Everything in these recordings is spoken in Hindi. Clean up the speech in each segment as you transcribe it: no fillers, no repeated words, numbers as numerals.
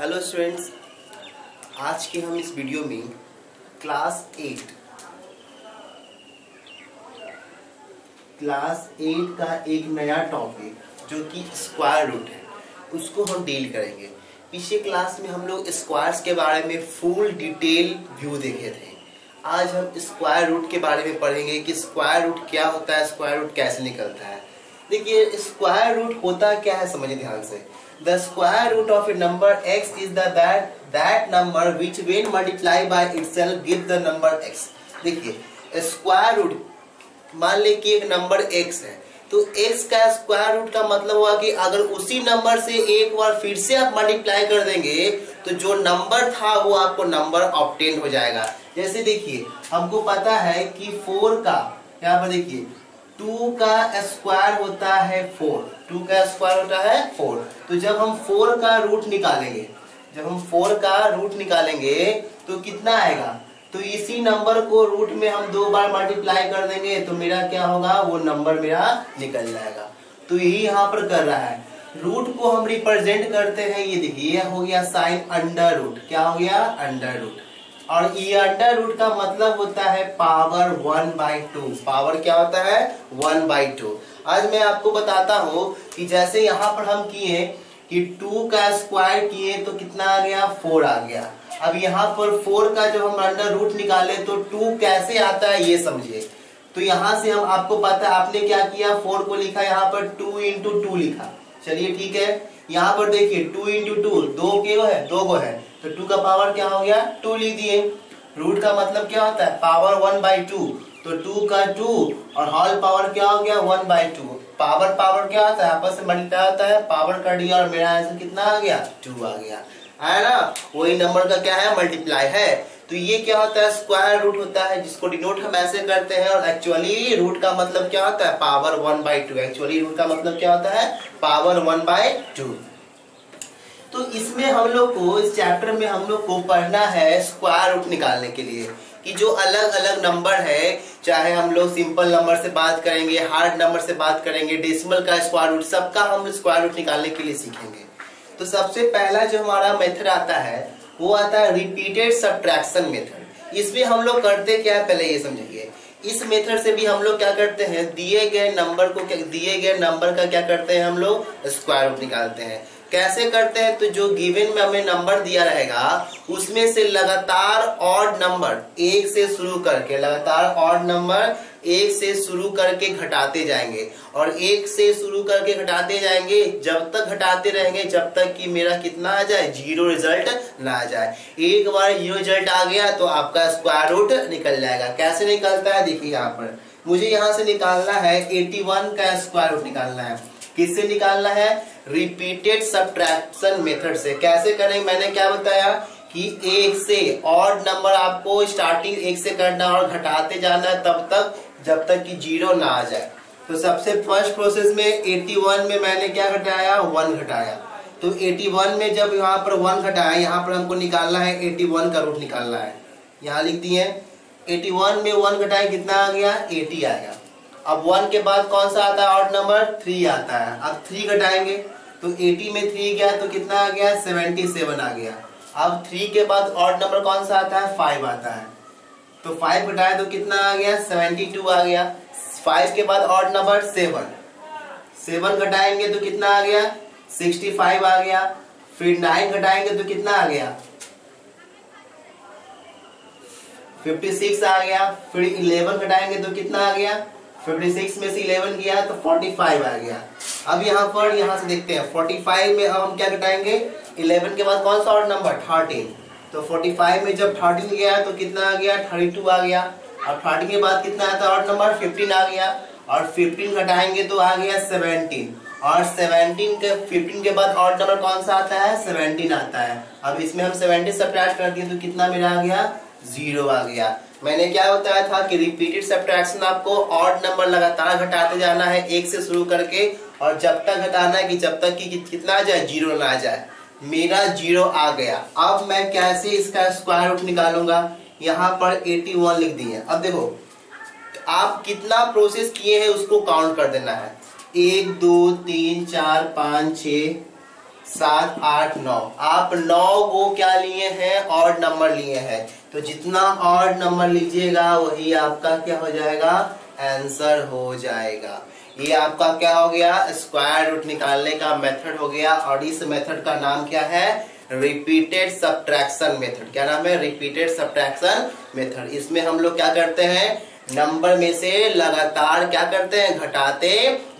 हेलो स्टूडेंट्स, आज के हम इस वीडियो में क्लास 8 का एक नया टॉपिक जो कि स्क्वायर रूट है उसको हम डील करेंगे। पिछले क्लास में हम लोग स्क्वायर्स के बारे में फुल डिटेल व्यू देखे थे। आज हम स्क्वायर रूट के बारे में पढ़ेंगे कि स्क्वायर रूट क्या होता है, स्क्वायर रूट कैसे निकलता है। देखिए स्क्वायर रूट होता क्या है, समझिए ध्यान से। The square root of a number x is that number which when multiplied by itself gives the number x। देखिए स्क्वायर रूट, मान ले कि एक नंबर x है तो x का स्क्वायर रूट का मतलब हुआ कि अगर उसी नंबर से एक बार फिर से आप मल्टीप्लाई कर देंगे तो जो नंबर था वो आपको नंबर ऑब्टेन हो जाएगा। जैसे देखिए हमको पता है कि 4 का, यहाँ पर देखिए 2 का स्क्वायर होता है 4, 2 का स्क्वायर होता है 4। तो जब हम 4 का रूट निकालेंगे, तो कितना आएगा, तो इसी नंबर को रूट में हम 2 बार मल्टीप्लाई कर देंगे तो मेरा क्या होगा, वो नंबर मेरा निकल जाएगा। तो यही यहाँ पर कर रहा है, रूट को हम रिप्रेजेंट करते हैं। ये देखिए ये हो गया साइन अंडर रूट, क्या हो गया, अंडर रूट। और ये अंडर रूट का मतलब होता है पावर 1/2। पावर क्या होता है, 1/2। आज मैं आपको बताता हूँ कि जैसे यहाँ पर हम किए कि 2 का स्क्वायर किए तो कितना आ गया, 4 आ गया। अब यहाँ पर 4 का जब हम अंडर रूट निकाले तो 2 कैसे आता है ये समझिए। तो यहाँ से हम, आपको पता है आपने क्या किया, 4 को लिखा यहाँ पर 2 × 2 लिखा, चलिए ठीक है। यहाँ पर देखिए 2 × 2 दो है तो 2 का पावर क्या हो गया, 2 लिख दिए। रूट का मतलब क्या होता है, पावर 1/2, तो 2 का 2 और होल पावर क्या हो गया, 1/2। पावर क्या होता है, आपस में मल्टीप्लाई होता है, पावर कर दिया और मेरा आंसर कितना आ गया, 2 आ गया, है ना। वही नंबर का क्या है, मल्टीप्लाई है। तो ये क्या होता है, स्क्वायर रूट होता है, जिसको डिनोट हम ऐसे करते हैं। और एक्चुअली रूट का मतलब क्या होता है, पावर 1/2। एक्चुअली रूट का मतलब क्या होता है, पावर 1/2। तो इसमें हम लोग को, इस चैप्टर में हम लोग को पढ़ना है स्क्वायर रूट निकालने के लिए कि जो अलग अलग नंबर है, चाहे हम लोग सिंपल नंबर से बात करेंगे, हार्ड नंबर से बात करेंगे, डेसिमल का स्क्वायर रूट, सबका हम स्क्वायर रूट निकालने के लिए सीखेंगे। तो सबसे पहला जो हमारा मेथड आता है वो आता है रिपीटेड सब्ट्रैक्शन मेथड। इसमें हम लोग करते क्या है, पहले ये समझिए। इस मेथड से भी हम लोग क्या करते हैं, दिए गए नंबर का क्या करते हैं, हम लोग स्क्वायर रूट निकालते हैं। कैसे करते हैं, तो जो गिवन में हमें नंबर दिया रहेगा उसमें से लगातार ऑड नंबर एक से शुरू करके घटाते जाएंगे और एक से शुरू करके घटाते जाएंगे, जब तक घटाते रहेंगे जब तक कि मेरा कितना आ जाए, जीरो रिजल्ट ना आ जाए। एक बार जीरो रिजल्ट आ गया तो आपका स्क्वायर रूट निकल जाएगा। कैसे निकलता है देखिए, यहाँ पर मुझे यहाँ से निकालना है 81 का स्क्वायर रूट निकालना है। किससे निकालना है, रिपीटेड सब्ट्रैक्शन मेथड से। कैसे करें, मैंने क्या बताया कि एक से ऑड नंबर आपको स्टार्टिंग एक से करना और घटाते जाना है तब तक जब तक कि जीरो ना आ जाए। तो सबसे फर्स्ट प्रोसेस में 81 में मैंने क्या घटाया, 1 घटाया। तो 81 में जब यहाँ पर 1 घटाया, यहाँ पर हमको निकालना है 81 का रूट निकालना है, यहाँ लिख दिए 81 में 1 घटाया, कितना आ गया, 80 आ गया। अब 1 के बाद कौन सा आता है ऑड नंबर, 3 आता है। अब 3 घटाएंगे तो 80 में 3 गया तो कितना आ गया, 77 आ गया। अब 3 के बाद ऑड नंबर कौन सा आता है, 5 आता है। तो 5 घटाए तो कितना आ गया, 72 आ गया। 5 के बाद ऑड नंबर 7 घटाएंगे तो कितना आ गया, 65 आ गया। फिर 9 घटाएंगे तो कितना आ गया, 56 आ गया। फिर 11 घटाएंगे तो कितना आ गया, 56 में से 11 गया तो 45 आ गया। अब यहाँ पर, यहाँ से देखते हैं 45 में हम क्या घटाएंगे, 11 के बाद कौन सा ऑड नंबर, 13। तो 45 में जब 13 गया तो कितना आ गया, 32 आ गया। और 13 के बाद कितना आता है ऑड नंबर, 15 आ गया। और 15 घटाएंगे तो आ गया 17। और 15 के बाद ऑड नंबर कौन सा आता है, 17 आता है। अब इसमें हम 17 सब्ट्रैक्ट कर दिए तो कितना मेरा आ गया, 0 आ गया। मैंने क्या बताया था कि रिपीटेड सब्ट्रैक्शन आपको ऑड नंबर लगातार घटाते जाना है एक से शुरू करके और जब तक घटाना है कि जब तक कि कितना आ जाए, जीरो ना आ जाए। मेरा 0 आ गया। अब मैं कैसे इसका स्क्वायर रूट निकालूंगा, यहाँ पर 81 लिख दिए। अब देखो आप कितना प्रोसेस किए हैं उसको काउंट कर देना है, 1 2 3 4 5 6 सात आठ नौ, आप नौ को क्या लिए हैं, ऑड नंबर लिए हैं, तो जितना ऑड नंबर लीजिएगा वही आपका क्या हो जाएगा, आंसर हो जाएगा। ये आपका क्या हो गया, स्क्वायर रूट निकालने का मेथड हो गया, और इस मेथड का नाम क्या है, रिपीटेड सब्ट्रैक्शन मेथड। क्या नाम है, रिपीटेड सब्ट्रैक्शन मेथड। इसमें हम लोग क्या करते हैं, नंबर में से लगातार क्या करते हैं, घटाते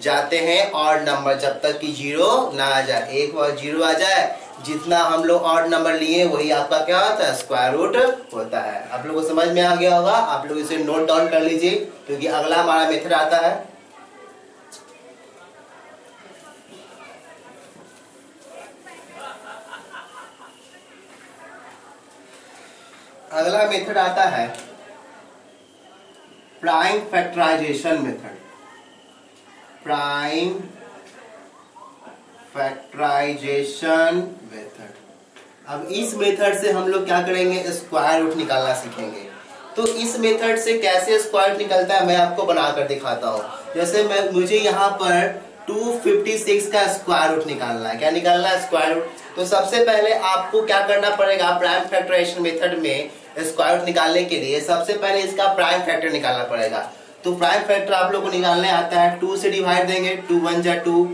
जाते हैं और नंबर, जब तक कि जीरो ना आ जाए। एक बार जीरो आ जाए, जितना हम लोग ऑड नंबर लिए वही आपका क्या होता है, स्क्वायर रूट होता है। आप लोगों को समझ में आ गया होगा, आप लोग इसे नोट डाउन कर लीजिए, क्योंकि अगला हमारा मेथड आता है। अगला मेथड आता है prime factorisation method. Prime factorisation method. अब इस मेथड से हम लोग क्या करेंगे, स्क्वायर रूट निकालना सीखेंगे। तो इस मेथड से कैसे स्क्वायर रूट निकलता है मैं आपको बनाकर दिखाता हूँ। जैसे मुझे यहाँ पर 256 का स्क्वायर रूट निकालना है। क्या निकालना है, स्क्वायर रूट। तो सबसे पहले आपको क्या करना पड़ेगा, प्राइम फैक्टराइजेशन मेथड में स्क्वायर रूट निकालने के लिए सबसे पहले इसका प्राइम फैक्टर निकालना पड़ेगा। तो प्राइम फैक्टर आप लोगों को निकालने आता है, 2 से डिवाइड देंगे, 2 1 जा 2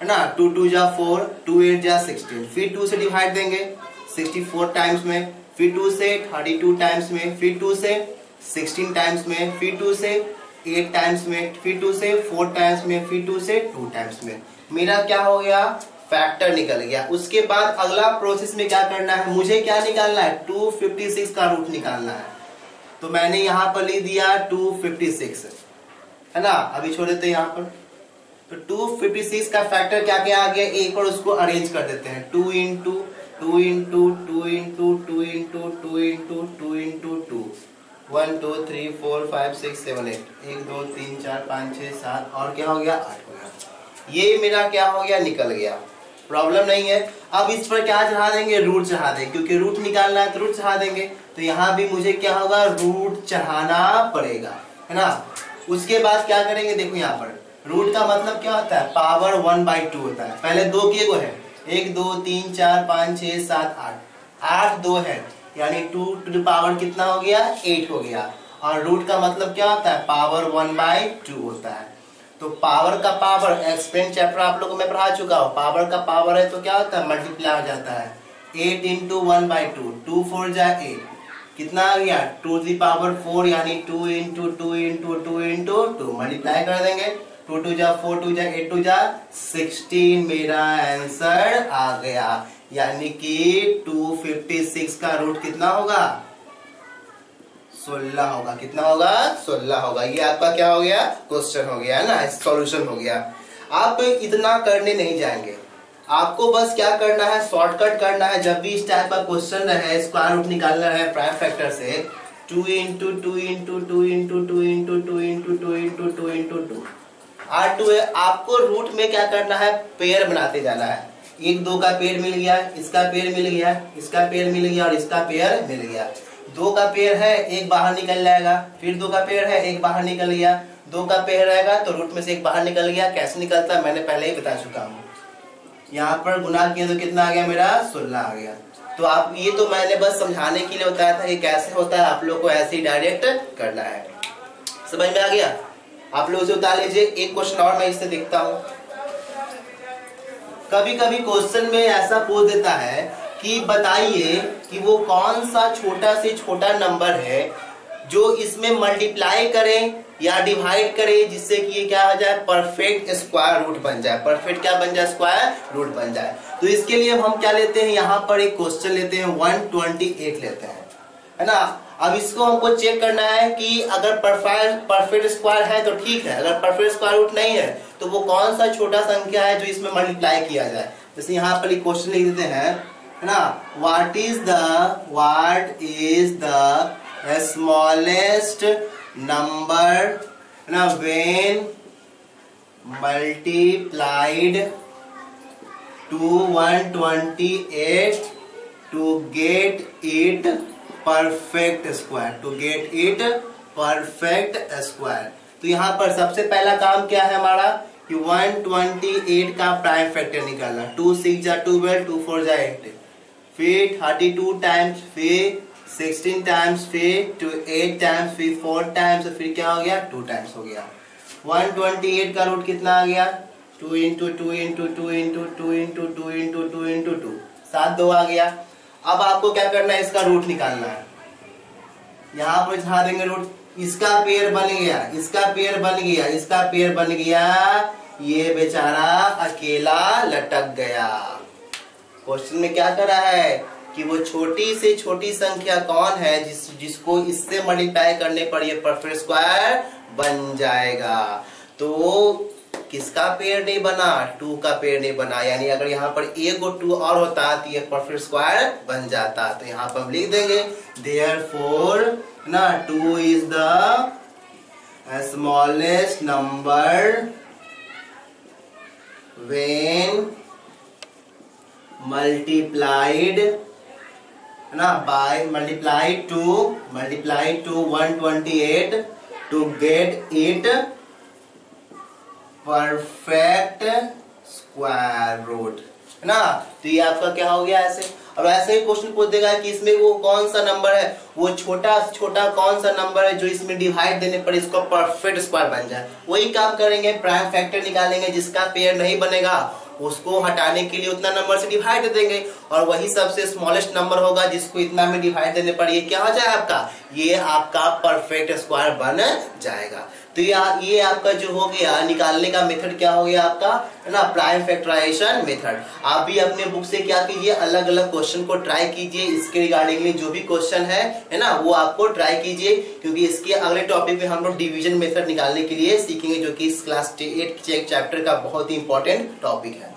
है ना, 2 2 जा 4, 2 8 जा 16, फिर 2 से डिवाइड देंगे 64 टाइम्स में, फिर 2 से 32 टाइम्स में, फिर 2 से 16 टाइम्स में, फिर 2 से 8 टाइम्स में, फिर 2 से 4 टाइम्स में, फिर 2 से 2 टाइम्स में। मेरा क्या हो गया, फैक्टर निकल गया। उसके बाद अगला प्रोसेस में क्या करना है, मुझे क्या निकालना है, 256 का रूट निकालना है। तो मैंने यहाँ पर लिख दिया 256 है ना, अभी छोड़ देते हैं यहाँ पर। तो 256 का फैक्टर क्या क्या आ गया, एक और उसको अरेंज कर देते हैं, 2 into 2 into 2 into 2 into 2 into 2 into 2 1 2 3 4 5 6 7 8 1 2 3 4 5 6 7 और क्या हो गया, 8 हो गया। ये मेरा क्या हो गया, निकल गया, प्रॉब्लम नहीं है। अब इस पर क्या चढ़ा देंगे, रूट चढ़ा देंगे, क्योंकि रूट निकालना है तो रूट चढ़ा देंगे। तो यहाँ भी मुझे क्या होगा, रूट चढ़ाना पड़ेगा है ना। उसके बाद क्या करेंगे, देखो यहाँ पर रूट का मतलब क्या होता है, पावर 1/2 होता है। पहले 2 किए को है, 1 2 3 4 5 6 7 8 2 है, यानी 2 to the power कितना हो गया, 8 हो गया। और रूट का मतलब क्या होता है, पावर 1/2 होता है। तो पावर का पावर, एक्सप्लेन चैप्टर आप लोगों को मैं पढ़ा चुका हूँ, पावर का पावर है तो क्या होता है, मल्टीप्लाई हो जाता है। 8 into 1/2, 2 4 जा 8, कितना आ गया, 2 to the power 4, यानी 2 into 2 into 2 into 2 मल्टीप्लाई कर देंगे, 2 2 जा 4, 2 जा 8, 2 जा 16। मेरा आंसर आ गया, यानी कि 256 का रूट कितना होगा, 16 होगा। कितना होगा, 16 होगा। ये आपका क्या हो गया, क्वेश्चन हो गया है ना, सॉल्यूशन हो गया। आप इतना करने नहीं जाएंगे, आपको बस क्या करना है, शॉर्टकट करना है। जब भी इस टाइप का क्वेश्चन रहे, स्क्वायर रूट निकालना है प्राइम फैक्टर से, 2 into 2 into 2 into 2 into 2 into 2 into 2 into 2 into 2 R2 है। आपको रूट में क्या करना है, पेयर बनाते जाना है। 1 2 का पेयर मिल गया, इसका पेयर मिल गया, इसका पेयर मिल गया और इसका पेयर मिल गया। 2 का पेयर है, एक बाहर निकल जाएगा, फिर 2 का पेयर है, एक बाहर निकल गया, 2 का पेयर रहेगा तो रूट में से एक बाहर निकल गया। कैसे निकलता है मैंने पहले ही बता चुका हूँ। यहाँ पर गुना किया तो कितना आ गया, मेरा 16 आ गया। तो आप ये तो मैंने बस समझाने के लिए बताया था कि कैसे होता है, आप लोग को ऐसे ही डायरेक्ट करना है। समझ में आ गया, आप लोग उसे उतार लीजिए। एक क्वेश्चन और मैं इससे देखता हूँ। कभी कभी क्वेश्चन में ऐसा पूछ देता है कि बताइए कि वो कौन सा छोटा से छोटा नंबर है जो इसमें मल्टीप्लाई करें या डिवाइड करें, जिससे कि ये क्या हो जाए, परफेक्ट स्क्वायर रूट बन जाए। परफेक्ट क्या बन जाए, स्क्वायर रूट बन जाए। तो इसके लिए हम क्या लेते हैं, यहाँ पर एक क्वेश्चन लेते हैं, 128 लेते हैं है ना। अब इसको हमको चेक करना है कि अगर परफेक्ट स्क्वायर है तो ठीक है, अगर परफेक्ट स्क्वायर रूट नहीं है तो वो कौन सा छोटा संख्या है जो इसमें मल्टीप्लाई किया जाए। जैसे यहाँ पर एक क्वेश्चन लिख देते हैं है ना, what is the smallest number है ना, when multiplied to 128 to get it perfect square, to get it perfect square. तो यहाँ पर सबसे पहला काम क्या है हमारा, कि 128 का प्राइम फैक्टर निकालना। 2 6 जा 12, 2 4 जा 8, फिर 32 टाइम्स, फिर 16 टाइम्स, फिर 8 टाइम्स, फिर 4 टाइम्स, फिर क्या हो गया 2 टाइम्स हो गया। 128 का रूट कितना आ गया 2 × 2 × 2 × 2 × 2 × 2 × 2 × 2 × 2 7 2 आ गया। अब आपको क्या करना है इसका रूट निकालना है। यहाँ पर दिखा देंगे रूट, इसका पेयर बन गया, इसका पेयर बन गया, इसका पेयर बन गया, ये बेचारा अकेला लटक गया। क्वेश्चन में क्या करा है कि वो छोटी से छोटी संख्या कौन है जिसको इससे मल्टीप्लाई करने पर ये परफेक्ट स्क्वायर बन जाएगा। तो किसका पेड़ नहीं बना 2 का पेड़ नहीं बना, यानी अगर यहाँ पर एक और 2 और होता तो ये परफेक्ट स्क्वायर बन जाता। तो यहाँ पर हम लिख देंगे देयरफॉर ना 2 is the smallest number when multiplied ना by multiplied to 128 to get it perfect square root है ना। तो ये आपका क्या हो गया ऐसे। अब ऐसे ही क्वेश्चन पूछ देगा कि इसमें वो कौन सा नंबर है, वो छोटा छोटा कौन सा नंबर है जो इसमें डिवाइड देने पर इसको परफेक्ट स्क्वायर बन जाए। वही काम करेंगे, प्राइम फैक्टर निकालेंगे, जिसका पेयर नहीं बनेगा उसको हटाने के लिए उतना नंबर से डिवाइड देंगे, और वही सबसे स्मॉलेस्ट नंबर होगा जिसको इतना में डिवाइड देने पर ये क्या हो जाए आपका, ये आपका परफेक्ट स्क्वायर बन जाएगा। तो ये आपका जो हो गया निकालने का मेथड क्या हो गया आपका है ना, प्राइम फैक्टराइजेशन मेथड। आप भी अपने बुक से क्या कीजिए, अलग अलग क्वेश्चन को ट्राई कीजिए, इसके रिगार्डिंगली जो भी क्वेश्चन है ना वो आपको ट्राई कीजिए, क्योंकि इसके अगले टॉपिक में हम लोग डिवीजन मेथड निकालने के लिए सीखेंगे, जो कि इस क्लास 8 के चैप्टर का बहुत ही इंपॉर्टेंट टॉपिक है।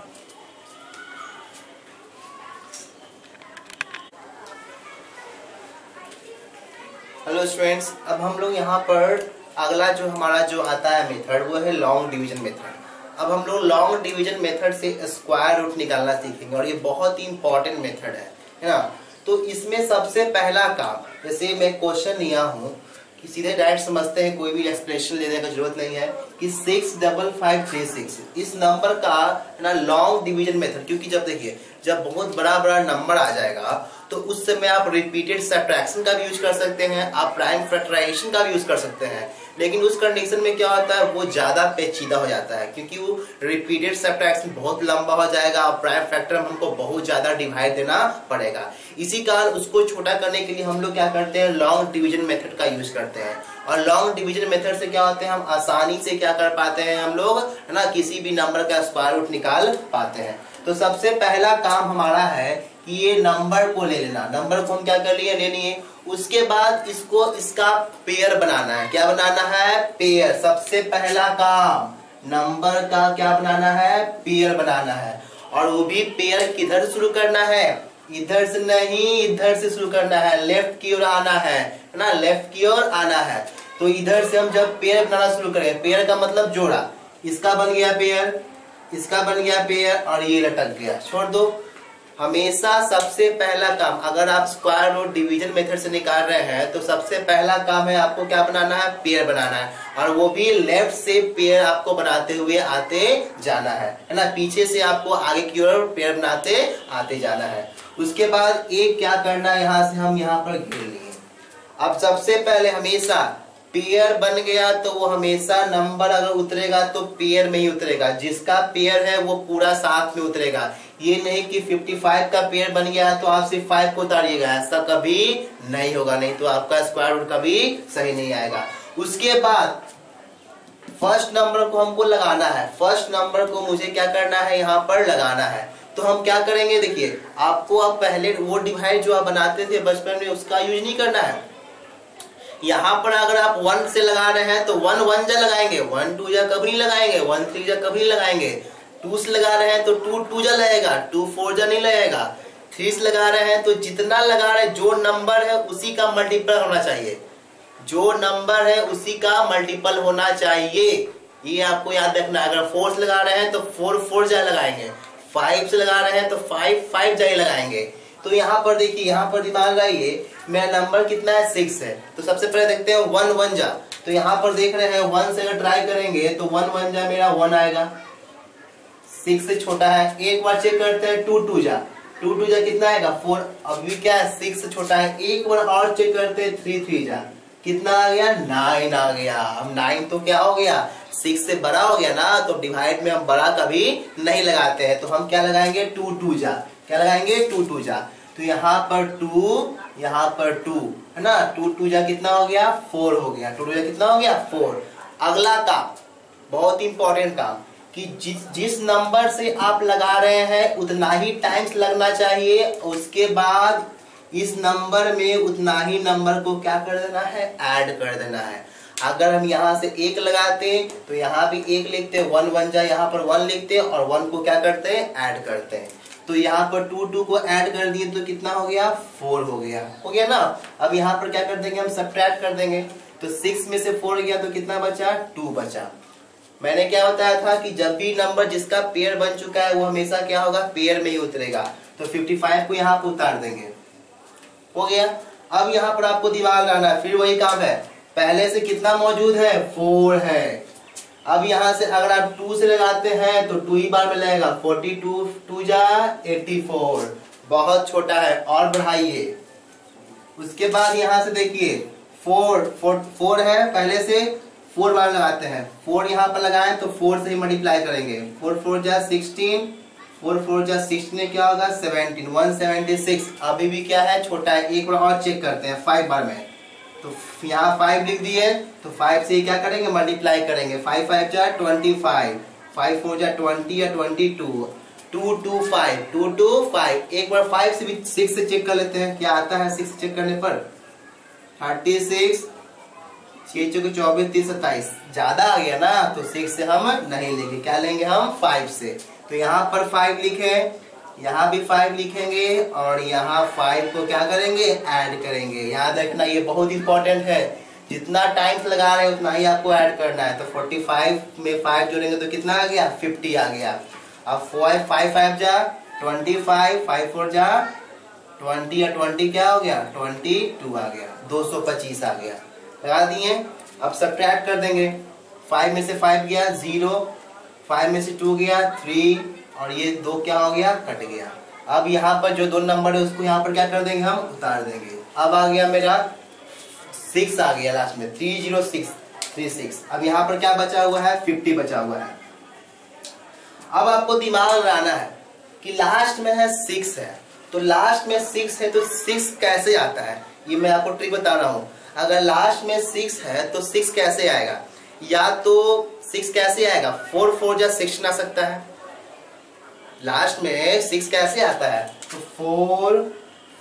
हेलो स्टूडेंट्स, अब हम लोग यहाँ पर अगला जो हमारा जो आता है मेथड वो है लॉन्ग डिवीजन मेथड। अब हम लोग लॉन्ग डिवीजन मेथड से स्क्वायर रूट निकालना सीखेंगे, और ये बहुत ही इंपॉर्टेंट मेथड है ना। तो इसमें सबसे पहला काम, जैसे मैं क्वेश्चन लिया हूँ कि सीधे डायरेक्ट समझते हैं, कोई भी एक्सप्लेनेशन देने की जरूरत नहीं है, कि 65536 इस नंबर का ना लॉन्ग डिवीजन मेथड, क्योंकि जब देखिए जब बहुत बड़ा बड़ा नंबर आ जाएगा तो उस समय आप रिपीटेड सबट्रैक्शन का भी यूज कर सकते हैं, आप प्राइम फैक्टराइजेशन का भी यूज कर सकते हैं, लेकिन उस कंडीशन में क्या होता है वो ज़्यादा पेचीदा हो जाता है, क्योंकि वो रिपीटेड सबट्रैक्शन बहुत लंबा हो जाएगा और प्राइम फैक्टर हमको बहुत ज़्यादा डिवाइड देना पड़ेगा। इसी कारण उसको छोटा करने के लिए हम लोग क्या करते हैं, लॉन्ग डिविजन मेथड का यूज करते हैं। और लॉन्ग डिवीजन मेथड से क्या होते हैं, हम आसानी से क्या कर पाते हैं हम लोग है ना, किसी भी नंबर का स्क्वायर रूट निकाल पाते हैं। तो सबसे पहला काम हमारा है कि ये नंबर को ले लेना, नंबर को हम क्या कर लिए ले लिए, उसके बाद इसको इसका पेयर बनाना है। क्या बनाना है, पेयर। सबसे पहला काम नंबर का क्या बनाना है, पेयर बनाना है, और वो भी पेयर किधर शुरू करना है, इधर से नहीं इधर से शुरू करना है, लेफ्ट की ओर आना है ना, लेफ्ट की ओर आना है। तो इधर से हम जब पेयर बनाना शुरू करेंगे, पेयर का मतलब जोड़ा, इसका बन गया पेयर, इसका बन गया पेयर, और ये लटक गया छोड़ दो। हमेशा सबसे पहला काम, अगर आप स्क्वायर रूट डिवीजन मेथड से निकाल रहे हैं तो सबसे पहला काम है आपको क्या बनाना है, पेयर बनाना है, और वो भी लेफ्ट से पेयर आपको बनाते हुए आते जाना है ना, पीछे से आपको आगे की ओर पेयर बनाते आते जाना है। उसके बाद एक क्या करना है, यहाँ से हम यहाँ पर घेर लिए। अब सबसे पहले हमेशा पेयर बन गया तो वो हमेशा नंबर अगर उतरेगा तो पेयर में ही उतरेगा, जिसका पेयर है वो पूरा साथ में उतरेगा। ये नहीं कि 55 का पेयर बन गया है तो आप सिर्फ 5 को उतारिएगा, ऐसा कभी नहीं होगा, नहीं तो आपका स्क्वायर रूट कभी सही नहीं आएगा। उसके बाद फर्स्ट नंबर को हमको लगाना है, फर्स्ट नंबर को मुझे क्या करना है यहाँ पर लगाना है। तो हम क्या करेंगे, देखिए आपको आप पहले वो डिवाइड जो आप बनाते थे बचपन में उसका यूज नहीं करना है। यहाँ पर अगर आप 1 से लगा रहे हैं तो 1 1 जा लगाएंगे, 1 2 जा कभी नहीं लगाएंगे, 1 3 जा कभी नहीं लगाएंगे, 2 से लगा रहे हैं तो 2 2 जा लगेगा, 2 4 जा नहीं लगेगा, 3 से लगा रहे हैं तो जितना लगा रहे हैं जो नंबर है उसी का मल्टीपल होना चाहिए, जो नंबर है उसी का मल्टीपल होना चाहिए, ये आपको याद रखना है। अगर 4 से लगा रहे हैं तो 4 4 जा लगाएंगे, 5 से लगा रहे हैं तो 5 5 जा ही लगाएंगे। तो यहाँ पर देखिए, यहाँ पर दिमाग लगाइए मेरा नंबर कितना है 6 है, तो सबसे पहले देखते हैं 1 1 जा, तो यहाँ पर देख रहे हैं 1 से अगर ट्राई करेंगे तो 1 1 जा मेरा 1 आएगा, 6 से छोटा है। एक बार चेक करते हैं, 2 2 जा कितना आएगा 4। अभी क्या है 6 से छोटा है। एक बार और चेक करते हैं, 3 3 जा कितना आ गया 9 आ गया। हम 9 तो क्या हो गया 6 से बड़ा हो गया ना, तो डिवाइड में हम बड़ा कभी नहीं लगाते हैं, तो हम क्या लगाएंगे 2 2 जा। क्या लगाएंगे 2 2 जा, तो यहाँ पर 2 यहाँ पर 2 है ना। 2 2 जा कितना हो गया 4 हो गया। 2 2 जा कितना हो गया 4। अगला काम बहुत इंपॉर्टेंट काम कि जिस नंबर से आप लगा रहे हैं उतना ही टाइम्स लगना चाहिए, उसके बाद इस नंबर में उतना ही नंबर को क्या कर देना है ऐड कर देना है। अगर हम यहाँ से 1 लगाते हैं तो यहाँ भी 1 लिखते हैं, 1 1 जा यहाँ पर 1 लिखते हैं और 1 को क्या करते हैं ऐड करते हैं। तो यहाँ पर 2 2 को ऐड कर दिए तो कितना हो गया 4 हो गया, हो गया ना। अब यहाँ पर क्या कर देंगे हम सबट्रैक्ट कर देंगे, तो 6 में से 4 गया तो कितना बचा 2 बचा। मैंने क्या बताया था कि जब भी नंबर जिसका पेयर बन चुका है वो हमेशा क्या होगा पेयर में ही उतरेगा, तो 55 को यहाँ पर उतार देंगे, हो गया। अब यहाँ पर आपको दिमाग लगाना है, फिर वही काम है पहले से कितना मौजूद है 4 है। अब यहाँ से अगर आप 2 से लगाते हैं तो 2 ही बार में लगेगा, 42 2 जा 84 बहुत छोटा है और बढ़ाइए। उसके बाद यहाँ से देखिए 4 है, पहले से 4 बार लगाते हैं, 4 यहाँ पर लगाएं तो 4 से ही मल्टीप्लाई करेंगे, 4 4 जा 16 4 4 जा 16 में क्या होगा 17 176। अभी भी क्या है छोटा है, एक बार और चेक करते हैं 5 बार में, तो यहाँ 5 लिख दिए तो 5 से ही क्या करेंगे मल्टीप्लाई करेंगे, 5 5 जा 25 5 4 जा 20 या 22 2 2 5 2 2 5। एक बार 5 से भी 6 से चेक कर लेते हैं क्या आता है 6 चेक करने पर 36 6 24 3 27 ज्यादा आ गया ना, तो 6 से हम नहीं लेंगे, क्या लेंगे हम 5 से। तो यहाँ पर 5 लिखे, यहाँ भी 5 लिखेंगे और यहाँ 5 को क्या करेंगे ऐड करेंगे। याद रखना ये बहुत इंपॉर्टेंट है, जितना टाइम्स लगा रहे हैं उतना ही आपको ऐड करना है। तो 45 में 5 जोड़ेंगे तो कितना आ गया 50 आ गया। अब 5 5 जा 25 5 4 जा 20 या 20 क्या हो गया 22 आ गया, 225 आ गया, लगा दिए। अब सबट्रैक्ट कर देंगे, 5 में से 5 गया 0 5 में से 2 गया 3 और ये 2 क्या हो गया कट गया। अब यहाँ पर जो 2 नंबर है उसको यहाँ पर क्या कर देंगे हम उतार देंगे। अब आ गया मेरा 6 आ गया लास्ट में 3 0 6 3 6। अब यहाँ पर क्या बचा हुआ है 50 बचा हुआ है। अब आपको दिमाग लगाना है कि लास्ट में है 6 है, तो लास्ट में 6 है तो 6 कैसे आता है, ये मैं आपको ट्रिक बता रहा हूँ। अगर लास्ट में 6 है तो 6 कैसे आएगा, या तो 6 कैसे आएगा 4 4 जा 16 आ सकता है। लास्ट में 6 कैसे आता है तो 4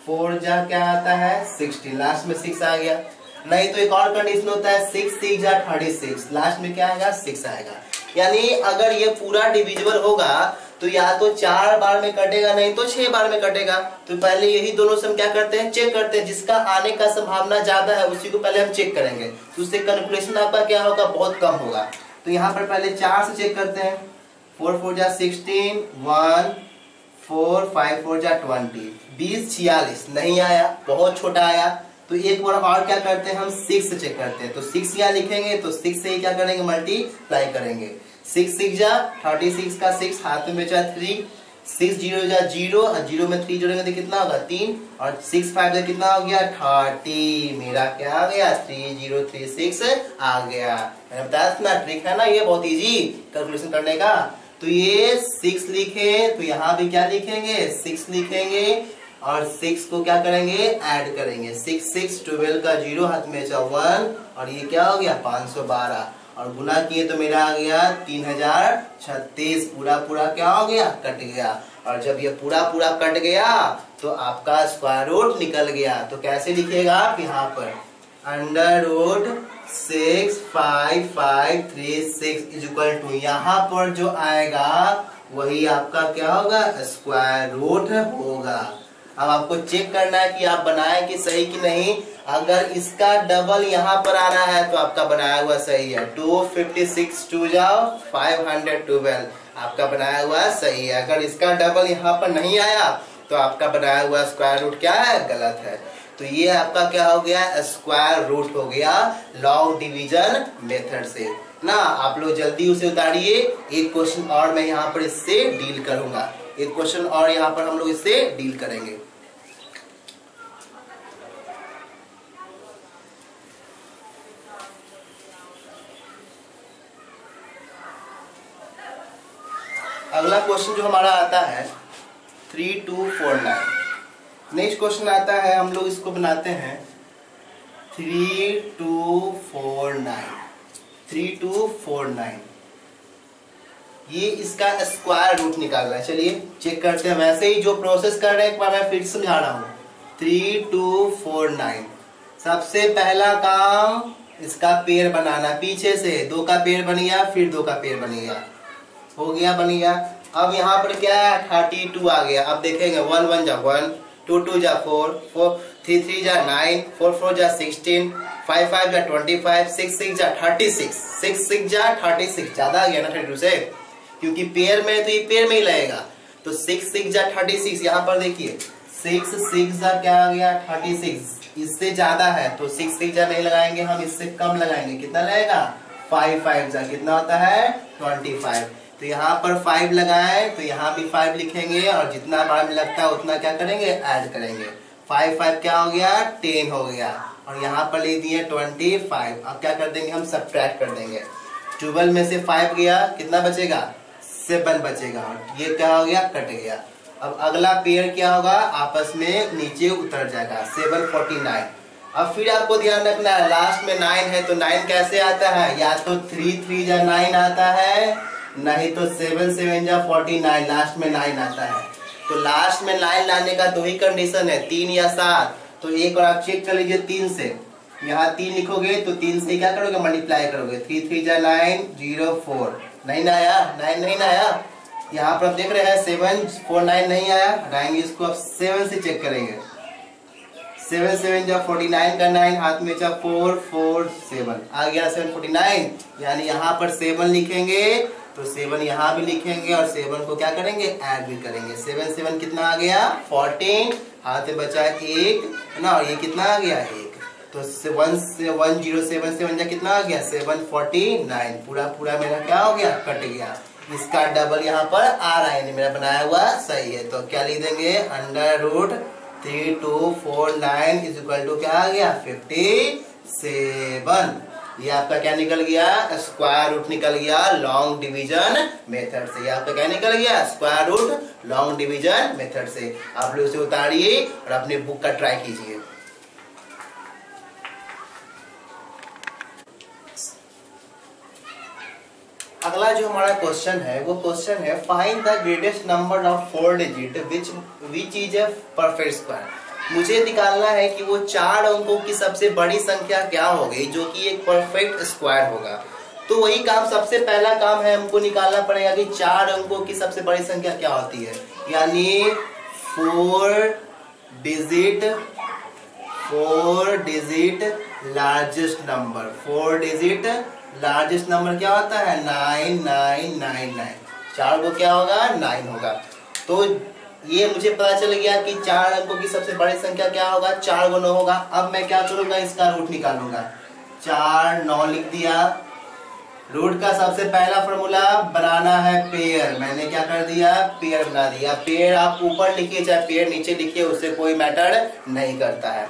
4 जा क्या आता है 16, लास्ट में 6 आ गया। नहीं तो एक और कंडीशन होता है 6 6 जा 36, लास्ट में क्या आएगा 6 आएगा। यानी अगर ये पूरा डिविजिबल होगा तो या तो 4 बार में कटेगा नहीं तो 6 बार में कटेगा। तो पहले यही दोनों से हम क्या करते हैं चेक करते हैं, जिसका आने का संभावना ज्यादा है उसी को पहले हम चेक करेंगे, तो उससे कैलकुलेशन आपका क्या होगा बहुत कम होगा। तो यहाँ पर पहले 4 से चेक करते हैं, 4 4 जा 16 1 4 5 4 जा 20 20 46 नहीं आया, बहुत छोटा आया। तो एक बार और क्या करते हैं हम 6 से चेक करते हैं, तो 6 यहाँ लिखेंगे तो 6 से ही क्या करेंगे मल्टीप्लाई करेंगे। 6 6 जा 36 का 6 हाथ में बचा 3 6 0 जा 0 और 0 में 3 जोड़ेंगे तो कितना होगा 3 और 6 5 जा कितना हो गया 30। मेरा क्या आ गया 3036 आ गया। मैंने बताया ना ट्रिक है ना ये बहुत इजी कैलकुलेशन करने का। तो ये 6 लिखे तो यहाँ भी क्या लिखेंगे 6 लिखेंगे और 6 को क्या करेंगे ऐड करेंगे। 6 6 12 का 0 हाथ में बचा 1 और ये क्या हो गया 512 और गुना किए तो मेरा आ गया 3036। पूरा क्या हो गया कट गया, और जब ये पूरा कट गया तो आपका स्क्वायर रूट निकल गया। तो कैसे लिखेगा आप यहाँ पर under root 6 5 5 3 6 is equal to, यहाँ पर जो आएगा वही आपका क्या होगा स्क्वायर रूट होगा। अब आपको चेक करना है कि आप बनाए कि सही कि नहीं। अगर इसका डबल यहाँ पर आ रहा है तो आपका बनाया हुआ सही है, 256 टू जाओ 512 आपका बनाया हुआ सही है। अगर इसका डबल यहाँ पर नहीं आया तो आपका बनाया हुआ स्क्वायर रूट क्या है गलत है। तो ये आपका क्या हो गया स्क्वायर रूट हो गया लॉन्ग डिवीजन मेथड से। ना, आप लोग जल्दी उसे उतारिए। एक क्वेश्चन और मैं यहाँ पर इससे डील करूंगा, एक क्वेश्चन और यहाँ पर हम लोग इससे डील करेंगे। अगला क्वेश्चन जो हमारा आता है 3249। नेक्स्ट क्वेश्चन आता है, हम लोग इसको बनाते हैं 3249। ये इसका स्क्वायर रूट निकालना है। चलिए चेक करते हैं, वैसे ही जो प्रोसेस कर रहे हैं एक बार मैं फिर समझा रहा हूँ। 3249 सबसे पहला काम इसका पेड़ बनाना, पीछे से दो का पेड़ बन गया, फिर दो का पेड़ बन गया, हो गया बन गया। अब यहाँ पर क्या है 32 आ गया। अब देखेंगे 1 1 जा 1, 2 2 जा 4 4, 3 3 जा 9, 4 4 जा 16, 5 5 जा 25, 6 6 जा 36, 6 6 जा 36 ज्यादा आ गया ना 32 से, क्योंकि पेयर में तो ये पेयर में ही लगेगा। तो 6 6 जा 36, यहाँ पर देखिए 6 6 जा क्या आ गया 36, इससे ज्यादा है तो 6 6 जा नहीं लगाएंगे हम, इससे कम लगाएंगे। कितना लगेगा 5 5 जा कितना होता है 25। तो यहाँ पर 5 लगाए तो यहाँ भी 5 लिखेंगे और जितना बार में लगता है उतना क्या करेंगे ऐड करेंगे। 5 5 क्या हो गया 10 हो गया, और यहाँ पर ले दिए 25। अब क्या कर देंगे हम सब्ट्रैक्ट कर देंगे, 12 में से 5 गया कितना बचेगा 7 बचेगा, और ये क्या हो गया कट गया। अब अगला पेयर क्या होगा आपस में नीचे उतर जाएगा 749। अब फिर आपको ध्यान रखना है लास्ट में 9 है तो 9 कैसे आता है, या तो 3 3 जा 9 आता है, नहीं तो 7 7 जा 49 लास्ट में 9 आता है। तो लास्ट में 9 लाने का दो ही कंडीशन है 3 या 7। तो एक बार आप चेक कर लीजिए 3 से, यहाँ 3 लिखोगे तो 3 से क्या करोगे मल्टीप्लाई करोगे, 3 3 जा 9 0 4 नहीं ना आया, 9 नहीं ना आया। यहाँ पर आप देख रहे हैं 7 4 9 नहीं आया, हटाएंगे इसको आप 7 से चेक करेंगे। 7 7 जा 49 का 9 हाथ में जा 4 4 7 आ गया 749, यानी यहाँ पर 7 लिखेंगे तो 7 यहाँ भी लिखेंगे और 7 को क्या करेंगे ऐड भी करेंगे। 7 7 कितना आ गया 14, हाथ में बचा 1 है ना, और ये कितना आ गया 1। तो 1 0 7 7 जा कितना आ गया 749, पूरा मेरा क्या हो गया कट गया। इसका डबल यहाँ पर आ रहा है, मेरा बनाया हुआ सही है। तो क्या लिख देंगे under root 3249 is equal to क्या आ गया 57। ये आपका क्या निकल गया स्क्वायर रूट निकल गया लॉन्ग डिवीजन मेथड से। ये आपका क्या निकल गया square root long division method से। आप लोग इसे उतारिए और अपने बुक का ट्राई कीजिए। अगला जो हमारा क्वेश्चन है वो क्वेश्चन है find the greatest number of 4 digit which is a perfect square. मुझे निकालना है कि वो 4 अंकों की सबसे बड़ी संख्या क्या होगी जो कि एक परफेक्ट स्क्वायर होगा। तो वही काम सबसे पहला काम है, हमको निकालना पड़ेगा कि 4 अंकों की सबसे बड़ी संख्या क्या होती है, यानी 4 digit largest number. 4 digit largest number क्या होता है 9999, 4 को क्या होगा 9 होगा। तो ये मुझे पता चल गया कि 4 अंकों की सबसे बड़ी संख्या क्या होगा 4 × 9 होगा। अब मैं क्या करूँगा इसका रूट निकालूंगा, 4 9 लिख दिया। रूट का सबसे पहला फॉर्मूला बनाना है पेयर, मैंने क्या कर दिया पेयर बना दिया। पेयर आप ऊपर लिखिए चाहे पेयर नीचे लिखिए, उससे कोई मैटर नहीं करता है।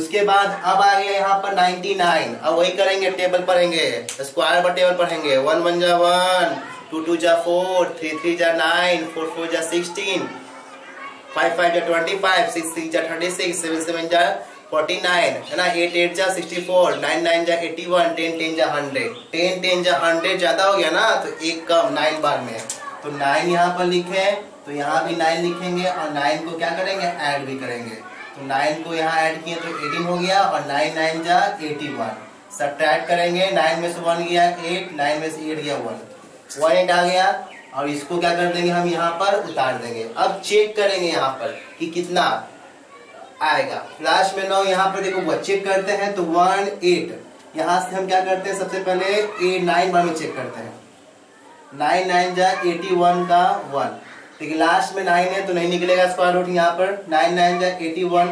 उसके बाद अब आ गया यहाँ पर 99। अब वही करेंगे टेबल पढ़ेंगे, स्क्वायर पर टेबल पढ़ेंगे। 1 1 जा 1, 2 2 जा 4, 3 3 जा 9, 4 4 जा 16, 5 5 जा 25, 6 6 जा 36, 7 7 जा 49 है ना, 8 8 जा 64, 9 9 जा 81, 10 10 जा 100। 10 10 जा 100 ज्यादा हो गया ना, तो एक कम 9 बार में, तो 9 यहाँ पर लिखे तो यहाँ भी 9 लिखेंगे और 9 को क्या करेंगे ऐड भी करेंगे। तो 9 को यहाँ ऐड किए तो 18 हो गया, और 9 9 जा 81। सब्ट्रैक्ट करेंगे, 9 में से 1 गया 8, 9 में से 8 गया 1 1 8 आ गया। और इसको क्या कर देंगे हम यहाँ पर उतार देंगे। अब चेक करेंगे यहाँ पर कि कितना आएगा, लास्ट में 9 यहाँ पर देखो चेक करते हैं तो 18। यहाँ से हम क्या करते हैं सबसे पहले 9 बार में चेक करते हैं, 9 9 जा 81 का 1, लेकिन लास्ट में 9 है तो नहीं निकलेगा स्क्वायर रूट। यहाँ पर 9 9 जा 81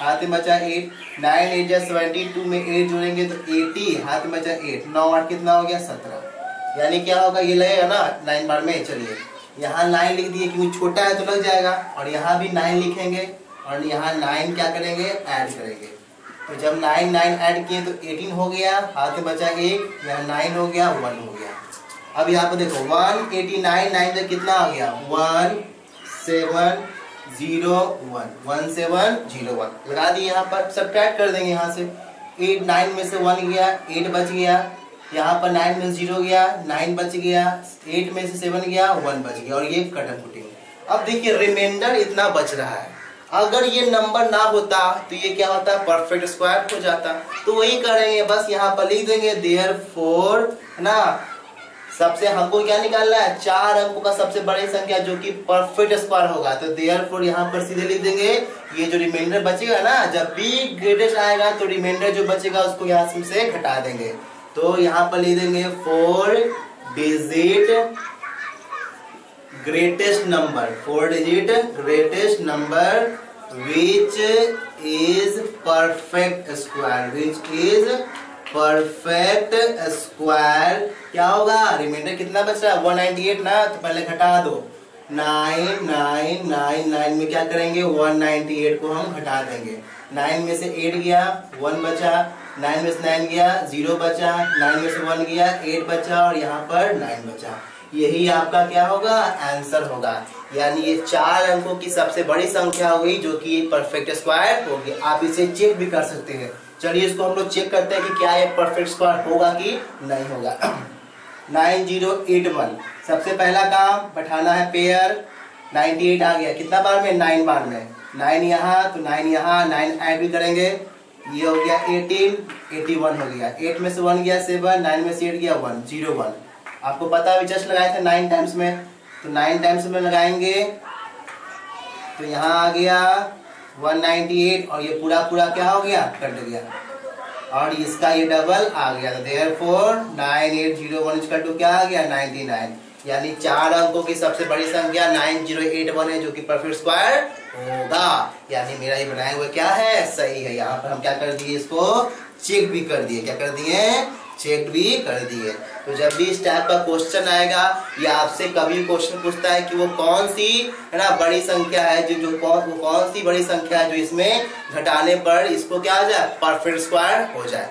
हाथ में बचा 8, 9 8 या 72 में 8 जोड़ेंगे तो 80, हाथ में बचा 8, 9 8 कितना हो गया 17, यानी क्या होगा ये लगेगा ना 9 बार में। चलिए यहाँ 9 लिख दिए क्योंकि छोटा है तो लग जाएगा, और यहाँ भी 9 लिखेंगे और यहाँ 9 क्या करेंगे ऐड करेंगे, तो जब 9 9 ऐड किए तो 18 हो गया, हाथ में बचा 1, यहाँ 9 हो गया 1 हो गया। अब यहाँ पर देखो 189 9 से कितना हो गया 1701, 1701 लगा दिए यहाँ पर, सब्ट्रैक्ट कर देंगे यहाँ से, 8 9 में से 1 गया 8 बच गया, यहाँ पर 9 में 0 गया 9 बच गया, 8 में से 7 गया 1 बच गया, और ये कटम कुटिंग। अब देखिए रिमाइंडर इतना बच रहा है, अगर ये नंबर ना होता तो ये क्या होता परफेक्ट स्क्वायर हो जाता, तो वही करेंगे बस यहाँ पर लिख देंगे देयरफॉर है ना, सबसे हमको क्या निकालना है 4 अंकों का सबसे बड़ी संख्या जो कि परफेक्ट स्क्वायर होगा, तो देयरफॉर यहाँ पर सीधे लिख देंगे, ये जो रिमाइंडर बचेगा ना जब भी ग्रेटेस्ट आएगा तो रिमाइंडर जो बचेगा उसको यहाँ से घटा देंगे, तो यहाँ पर लिख देंगे 4 digit greatest number, 4 digit greatest number which is perfect square, which is perfect square. क्या होगा रिमाइंडर कितना बचा 198 ना, तो पहले घटा दो 9 9 9 9 में क्या करेंगे 198 को हम घटा देंगे, 9 में से 8 गया 1 बचा, 9 में से 9 गया 0 बचा, 9 में से 1 गया 8 बचा, और यहाँ पर 9 बचा, यही आपका क्या होगा आंसर होगा, यानी ये 4 अंकों की सबसे बड़ी संख्या होगी जो कि परफेक्ट स्क्वायर होगी। आप इसे चेक भी कर सकते हैं, चलिए इसको हम लोग चेक करते हैं कि क्या ये परफेक्ट स्क्वायर होगा कि नहीं होगा। 9081 सबसे पहला काम बैठाना है पेयर, 98 आ गया कितना बार में 9 बार में, 9 यहाँ तो 9 यहाँ, 9 ऐड भी करेंगे, ये हो गया 18 81 हो गया, 8 में से 1 गया 7, 9 में से 8 गया 1 01, आपको पता है जस्ट लगाए थे 9 टाइम्स में, तो 9 टाइम्स में लगाएंगे तो यहाँ आ गया 198 और ये पूरा पूरा क्या हो गया कट गया, और इसका ये डबल आ गया, तो देयरफॉर 9801 इसका टू क्या आ गया 99, यानी 4 अंकों की सबसे बड़ी संख्या 9081 है जो कि परफेक्ट स्क्वायर होगा, यानी मेरा ये बनाया हुआ क्या है सही है। यहाँ पर हम क्या कर दिए इसको चेक भी कर दिए, क्या कर दिए चेक भी कर दिए। तो जब भी इस टाइप का क्वेश्चन आएगा या आपसे कभी क्वेश्चन पूछता है कि वो कौन सी है ना बड़ी संख्या है वो कौन सी बड़ी संख्या है जो इसमें घटाने पर इसको क्या आ जाए परफेक्ट स्क्वायर हो जाए,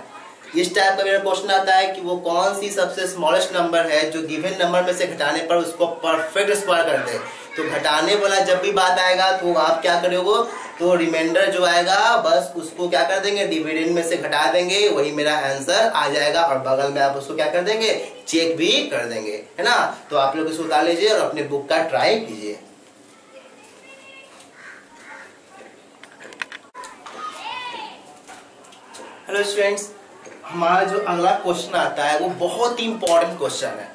इस टाइप का मेरा क्वेश्चन आता है कि वो कौन सी सबसे स्मॉलेस्ट नंबर है जो गिवन नंबर में से घटाने पर उसको परफेक्ट स्क्वायर कर दे, तो घटाने वाला जब भी बात आएगा तो आप क्या करोगे तो रिमाइंडर जो आएगा बस उसको क्या कर देंगे डिविडेंड में से घटा देंगे, वही मेरा आंसर आ जाएगा, और बगल में आप उसको क्या कर देंगे चेक भी कर देंगे है ना। तो आप लोग इसको उतार लीजिए और अपने बुक का ट्राई कीजिए। हेलो स्टूडेंट्स, हमारा जो अगला क्वेश्चन आता है वो बहुत ही इंपॉर्टेंट क्वेश्चन है,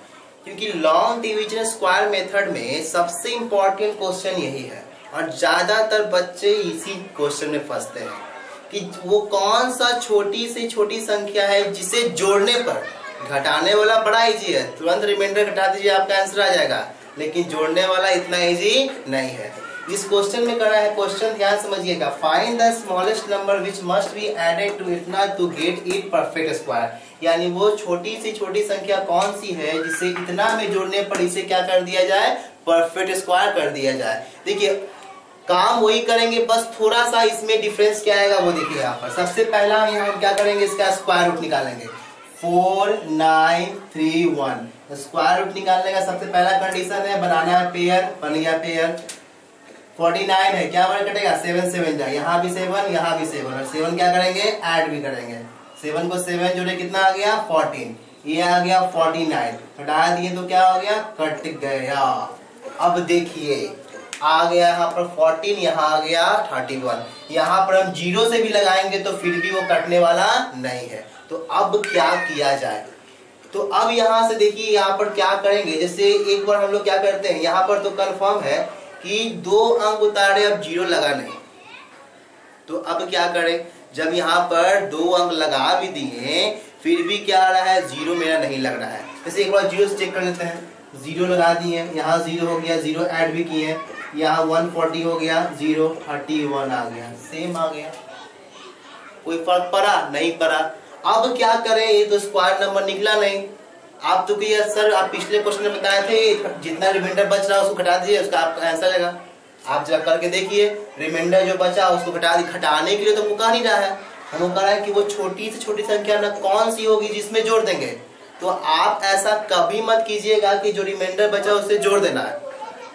क्योंकि लॉन्ग डिवीजन स्क्वायर मेथड में सबसे इम्पोर्टेंट क्वेश्चन यही है और ज़्यादातर बच्चे इसी क्वेश्चन में फंसते हैं कि वो कौन सा छोटी से छोटी संख्या है जिसे जोड़ने पर घटाने वाला बड़ा ईजी है, तुरंत रिमाइंडर घटा दीजिए आपका आंसर आ जाएगा, लेकिन जोड़ने वाला इतना ईजी नहीं है। इस क्वेश्चन में करा है, क्वेश्चन ध्यान समझिएगा, find the smallest number which must be added to it ना to get it perfect square, यानी वो छोटी से छोटी संख्या कौन सी है जिसे इतना में जोड़ने पर इसे क्या कर दिया जाए परफेक्ट स्क्वायर कर दिया जाए। देखिए काम वही करेंगे, बस थोड़ा सा इसमें डिफरेंस क्या आएगा वो देखिए। यहाँ पर सबसे पहला यहाँ क्या करेंगे इसका स्क्वायर रूट निकालेंगे, 4931 स्क्वायर रूट निकालने का सबसे पहला कंडीशन है, बनाना है पेयर, बन गया पेयर, 49 है क्या बार कटेगा 7 7 जाए, यहाँ भी 7 यहाँ भी 7 और 7 क्या करेंगे ऐड भी करेंगे, 7 को 7 जोड़े कितना आ गया 14, ये आ गया 49, घटा दिए तो क्या हो गया कट गया। अब देखिए आ गया यहाँ पर 14 यहाँ आ गया 31, यहाँ पर हम 0 से भी लगाएंगे तो फिर भी वो कटने वाला नहीं है, तो अब क्या किया जाए, तो अब यहाँ से देखिए यहाँ पर क्या करेंगे, जैसे एक बार हम लोग क्या करते हैं यहाँ पर तो कन्फर्म है कि 2 अंक उतारे अब 0 लगा नहीं, तो अब क्या करें जब यहाँ पर 2 अंक लगा भी दिए फिर भी क्या आ रहा है 0 मेरा नहीं लग रहा है, जैसे एक बार 0 से चेक कर लेते हैं, 0 लगा दिए यहाँ 0 हो गया, 0 ऐड भी किए यहाँ 140 हो गया 0 31 आ गया सेम आ गया। कोई फर्क पड़ा? नहीं पड़ा। अब क्या करें, ये तो स्क्वायर नंबर निकला नहीं। आप तो कि सर आप पिछले क्वेश्चन में बताए थे जितना रिमाइंडर बच रहा है उसको घटा दीजिए, उसका आपका आंसर आएगा। आप जरा करके देखिए, रिमाइंडर जो बचा उसको घटा दी। घटाने के लिए तो मुका नहीं रहा है, हमको कह रहा है कि वो छोटी से छोटी संख्या ना कौन सी होगी जिसमें जोड़ देंगे। तो आप ऐसा कभी मत कीजिएगा कि जो रिमाइंडर बचा उसे जोड़ देना है,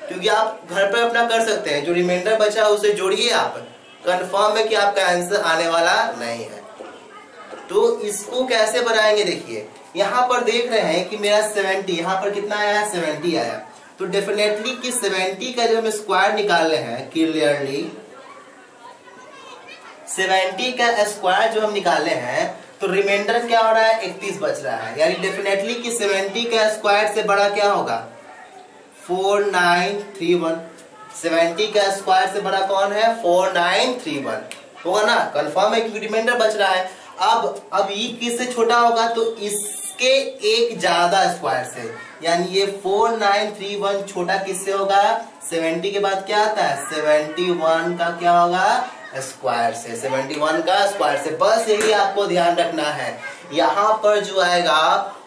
क्योंकि आप घर पर अपना कर सकते हैं। जो रिमाइंडर बचा उसे जोड़िए, आप कंफर्म है कि आपका आंसर आने वाला नहीं है। तो इसको कैसे बनाएंगे, देखिए यहाँ पर देख रहे हैं कि मेरा 70, यहाँ पर कितना आया है 70 आया। तो डेफिनेटली कि 70 का जब हम स्क्वायर निकाल रहे हैं, क्लियरली 70 का स्क्वायर जो हम निकाले हैं तो रिमाइंडर क्या हो रहा है 31 बच रहा है। यानी डेफिनेटली कि 70 का स्क्वायर से बड़ा क्या होगा 4931। 70 का स्क्वायर से बड़ा कौन है 4931 होगा ना, कंफर्म है कि रिमाइंडर बच रहा है। अब ये किससे छोटा होगा तो इसके एक ज्यादा स्क्वायर से, यानी ये 4931 छोटा किससे होगा 70 के बाद क्या आता है 71 का क्या होगा स्क्वायर से, 71 का स्क्वायर से। बस यही आपको ध्यान रखना है, यहाँ पर जो आएगा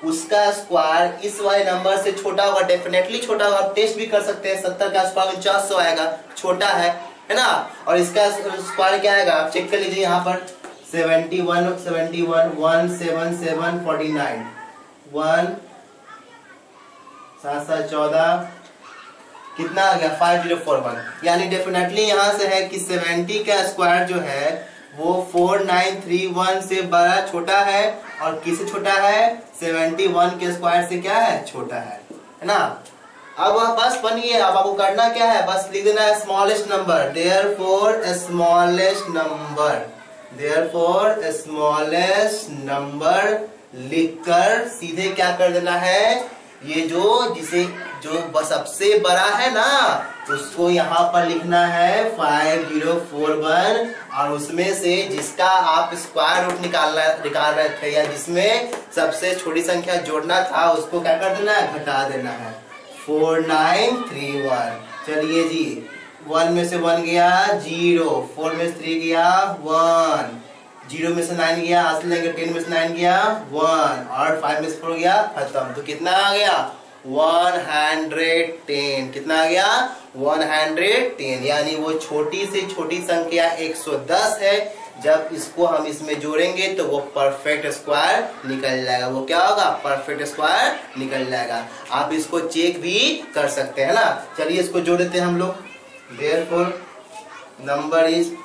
उसका स्क्वायर इस वाले नंबर से छोटा होगा, डेफिनेटली छोटा होगा। आप टेस्ट भी कर सकते हैं, 70 का स्क्वायर 4900 आएगा, छोटा है ना। और इसका स्क्वायर क्या आएगा आप चेक कर लीजिए, यहाँ पर 71 177 49 1 7 14 कितना आ गया 5041। यानी डेफिनेटली यहाँ से है कि 70 का स्क्वायर जो है वो 4931 से बड़ा छोटा है, और किससे छोटा है 71 के स्क्वायर से क्या है छोटा है ना। अब बस बनिए, अब आपको करना क्या है बस लिख देना है smallest number, therefore smallest number, therefore smallest number लिखकर सीधे क्या कर देना है, ये जो जिसे जो सबसे बड़ा है ना उसको यहाँ पर लिखना है 5041, और उसमें से जिसका आप स्क्वायर रूट निकाल रहे थे या जिसमें सबसे छोटी संख्या जोड़ना था उसको क्या कर देना है घटा देना है 4931। चलिए जी, 1 में से 1 गया 0, 4 में से 3 गया 1, 0 में से 9 गया, आंसर लेंगे 10 में से 9 गया 1, और 5 में से 4 गया खत्म। तो कितना आ गया 110, कितना आ गया 110। यानी वो छोटी से छोटी संख्या 110 है, जब इसको हम इसमें जोड़ेंगे तो वो परफेक्ट स्क्वायर निकल जाएगा। वो क्या होगा परफेक्ट स्क्वायर निकल जाएगा। आप इसको चेक भी कर सकते हैं ना। चलिए इसको जोड़ देते हैं हम लोग, देयरफॉर नंबर इज,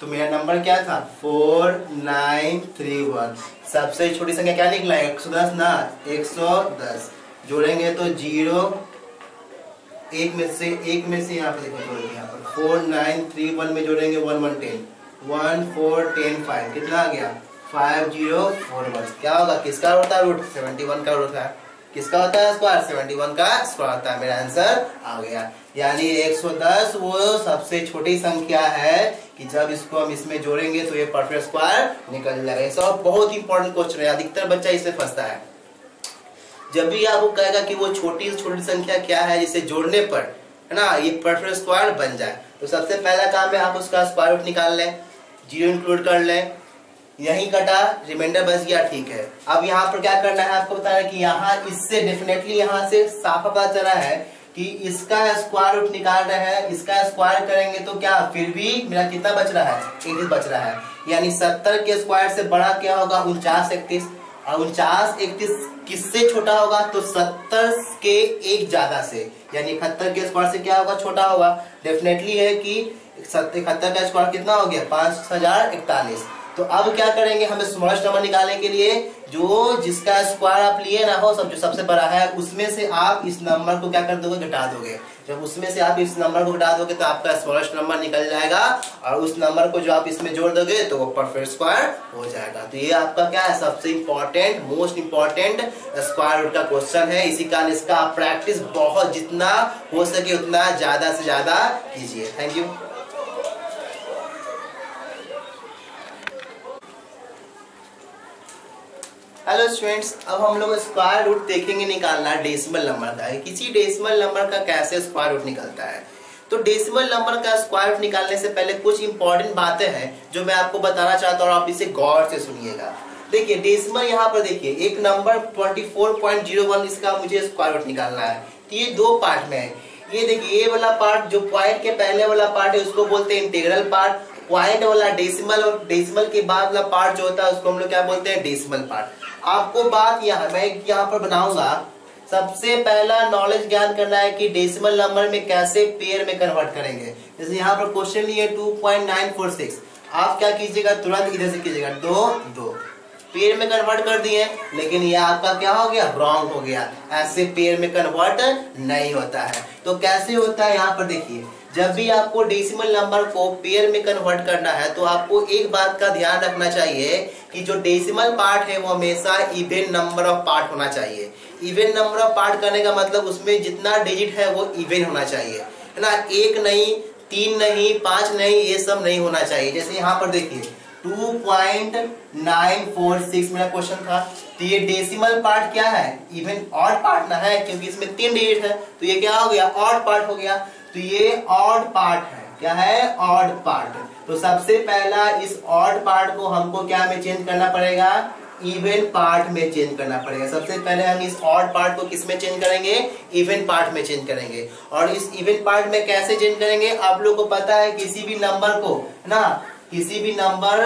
तो मेरा नंबर क्या था 4931, सबसे छोटी संख्या क्या निकला 110 ना, 110 जोड़ेंगे तो 0, एक में से यहाँ पे देखो जोड़ेंगे, यहाँ पर 4931 में जोड़ेंगे 1 1 10 1 4 10 5 कितना आ गया 5041। क्या होगा किसका होता है रूट 71 का रूट है, किसका होता है स्क्वायर 71 का स्क्वायर होता है। मेरा आंसर आ गया। यानी 110 वो सबसे छोटी संख्या है कि जब इसको हम इसमें जोड़ेंगे तो ये परफेक्ट स्क्वायर निकल जाएगा। सब बहुत ही इंपॉर्टेंट क्वेश्चन है, अधिकतर बच्चा इससे फंसता है। जब भी आपको कहेगा कि वो छोटी से छोटी संख्या क्या है जिसे जोड़ने पर है ना ये परफेक्ट स्क्वायर बन जाए, तो सबसे पहला काम है आप उसका स्क्वायर रूट निकाल लें, 0 इंक्लूड कर लें, यही कटा रिमाइंडर बच गया, ठीक है। अब यहाँ पर क्या करना है आपको बताना है कि यहाँ इससे डेफिनेटली यहाँ से साफ पता चला है कि इसका स्क्वायर रूट निकाल रहे हैं, इसका स्क्वायर करेंगे तो क्या फिर भी मेरा कितना बच रहा है 31 बच रहा है। यानी 70 के स्क्वायर से बड़ा क्या होगा 4931, और 4931 किससे छोटा होगा तो 70 के एक ज्यादा से, यानी 71 के स्क्वायर से क्या होगा छोटा होगा। डेफिनेटली है कि 71 का स्क्वायर कितना हो गया 5041। तो अब क्या करेंगे हमें स्मॉलेस्ट नंबर निकालने के लिए, जो जिसका स्क्वायर आप लिए ना हो सब जो सबसे बड़ा है उसमें से आप इस नंबर को क्या कर दोगे घटा दोगे। जब उसमें से आप इस नंबर को घटा दोगे तो आपका स्मॉलेस्ट नंबर निकल जाएगा, और उस नंबर को जो आप इसमें जोड़ दोगे तो वो परफेक्ट स्क्वायर हो जाएगा। तो ये आपका क्या है सबसे important most important square root का क्वेश्चन है। इसी कारण इसका आप प्रैक्टिस बहुत जितना हो सके उतना ज्यादा से ज्यादा कीजिए। Thank you. हेलो स्टूडेंट्स, अब हम लोग स्क्वायर रूट देखेंगे निकालना डेसिमल नंबर का, किसी डेसिमल नंबर का कैसे स्क्वायर रूट निकलता है। तो डेसिमल नंबर का स्क्वायर रूट निकालने से पहले कुछ इंपॉर्टेंट बातें हैं जो मैं आपको बताना चाहता हूँ, और आप इसे गौर से सुनिएगा। देखिए डेसिमल यहाँ पर देखिए एक नंबर 24.01 इसका मुझे स्क्वायर रूट निकालना है। तो ये दो पार्ट में है। ये देखिए ये वाला पार्ट जो पॉइंट के पहले वाला पार्ट है उसको बोलते हैं इंटीग्रल पार्ट, पॉइंट वाला डेसिमल, और डेसिमल के बाद वाला पार्ट जो होता है उसको हम लोग क्या बोलते हैं डेसिमल पार्ट। आपको बात यहाँ मैं यहाँ पर बनाऊंगा। सबसे पहला नॉलेज ज्ञान करना है कि डेसिमल नंबर में कैसे पेयर में कन्वर्ट करेंगे। जैसे यहाँ पर क्वेश्चन लिए 2.946, आप क्या कीजिएगा तुरंत इधर से कीजिएगा दो दो पेयर में कन्वर्ट कर दिए, लेकिन ये आपका क्या हो गया रॉन्ग हो गया। ऐसे पेयर में कन्वर्ट नहीं होता है। तो कैसे होता है यहाँ पर देखिए, जब भी आपको डेसिमल नंबर को पेयर में कन्वर्ट करना है तो आपको एक बात का ध्यान रखना चाहिए कि जो डेसिमल पार्ट है वो हमेशा इवन नंबर ऑफ पार्ट होना चाहिए। इवन नंबर ऑफ पार्ट करने का मतलब उसमें जितना डिजिट है वो इवन होना चाहिए, है ना। एक नहीं, तीन नहीं, पांच नहीं, ये सब नहीं होना चाहिए। जैसे यहाँ पर देखिए 2.946 मेरा क्वेश्चन था। तो ये डेसिमल पार्ट क्या है इवन ऑड पार्ट ना है, क्योंकि इसमें तीन डिजिट है तो ये क्या हो गया ऑड पार्ट हो गया। तो ये ऑड पार्ट है, क्या है ऑड पार्ट। तो सबसे पहला इस ऑड पार्ट को हमको क्या में चेंज करना पड़ेगा इवन पार्ट में चेंज करना पड़ेगा। सबसे पहले हम इस ऑड पार्ट को किस में चेंज करेंगे इवन पार्ट में चेंज करेंगे। और इस इवन पार्ट में कैसे चेंज करेंगे आप लोग को पता है, किसी भी नंबर को ना किसी भी नंबर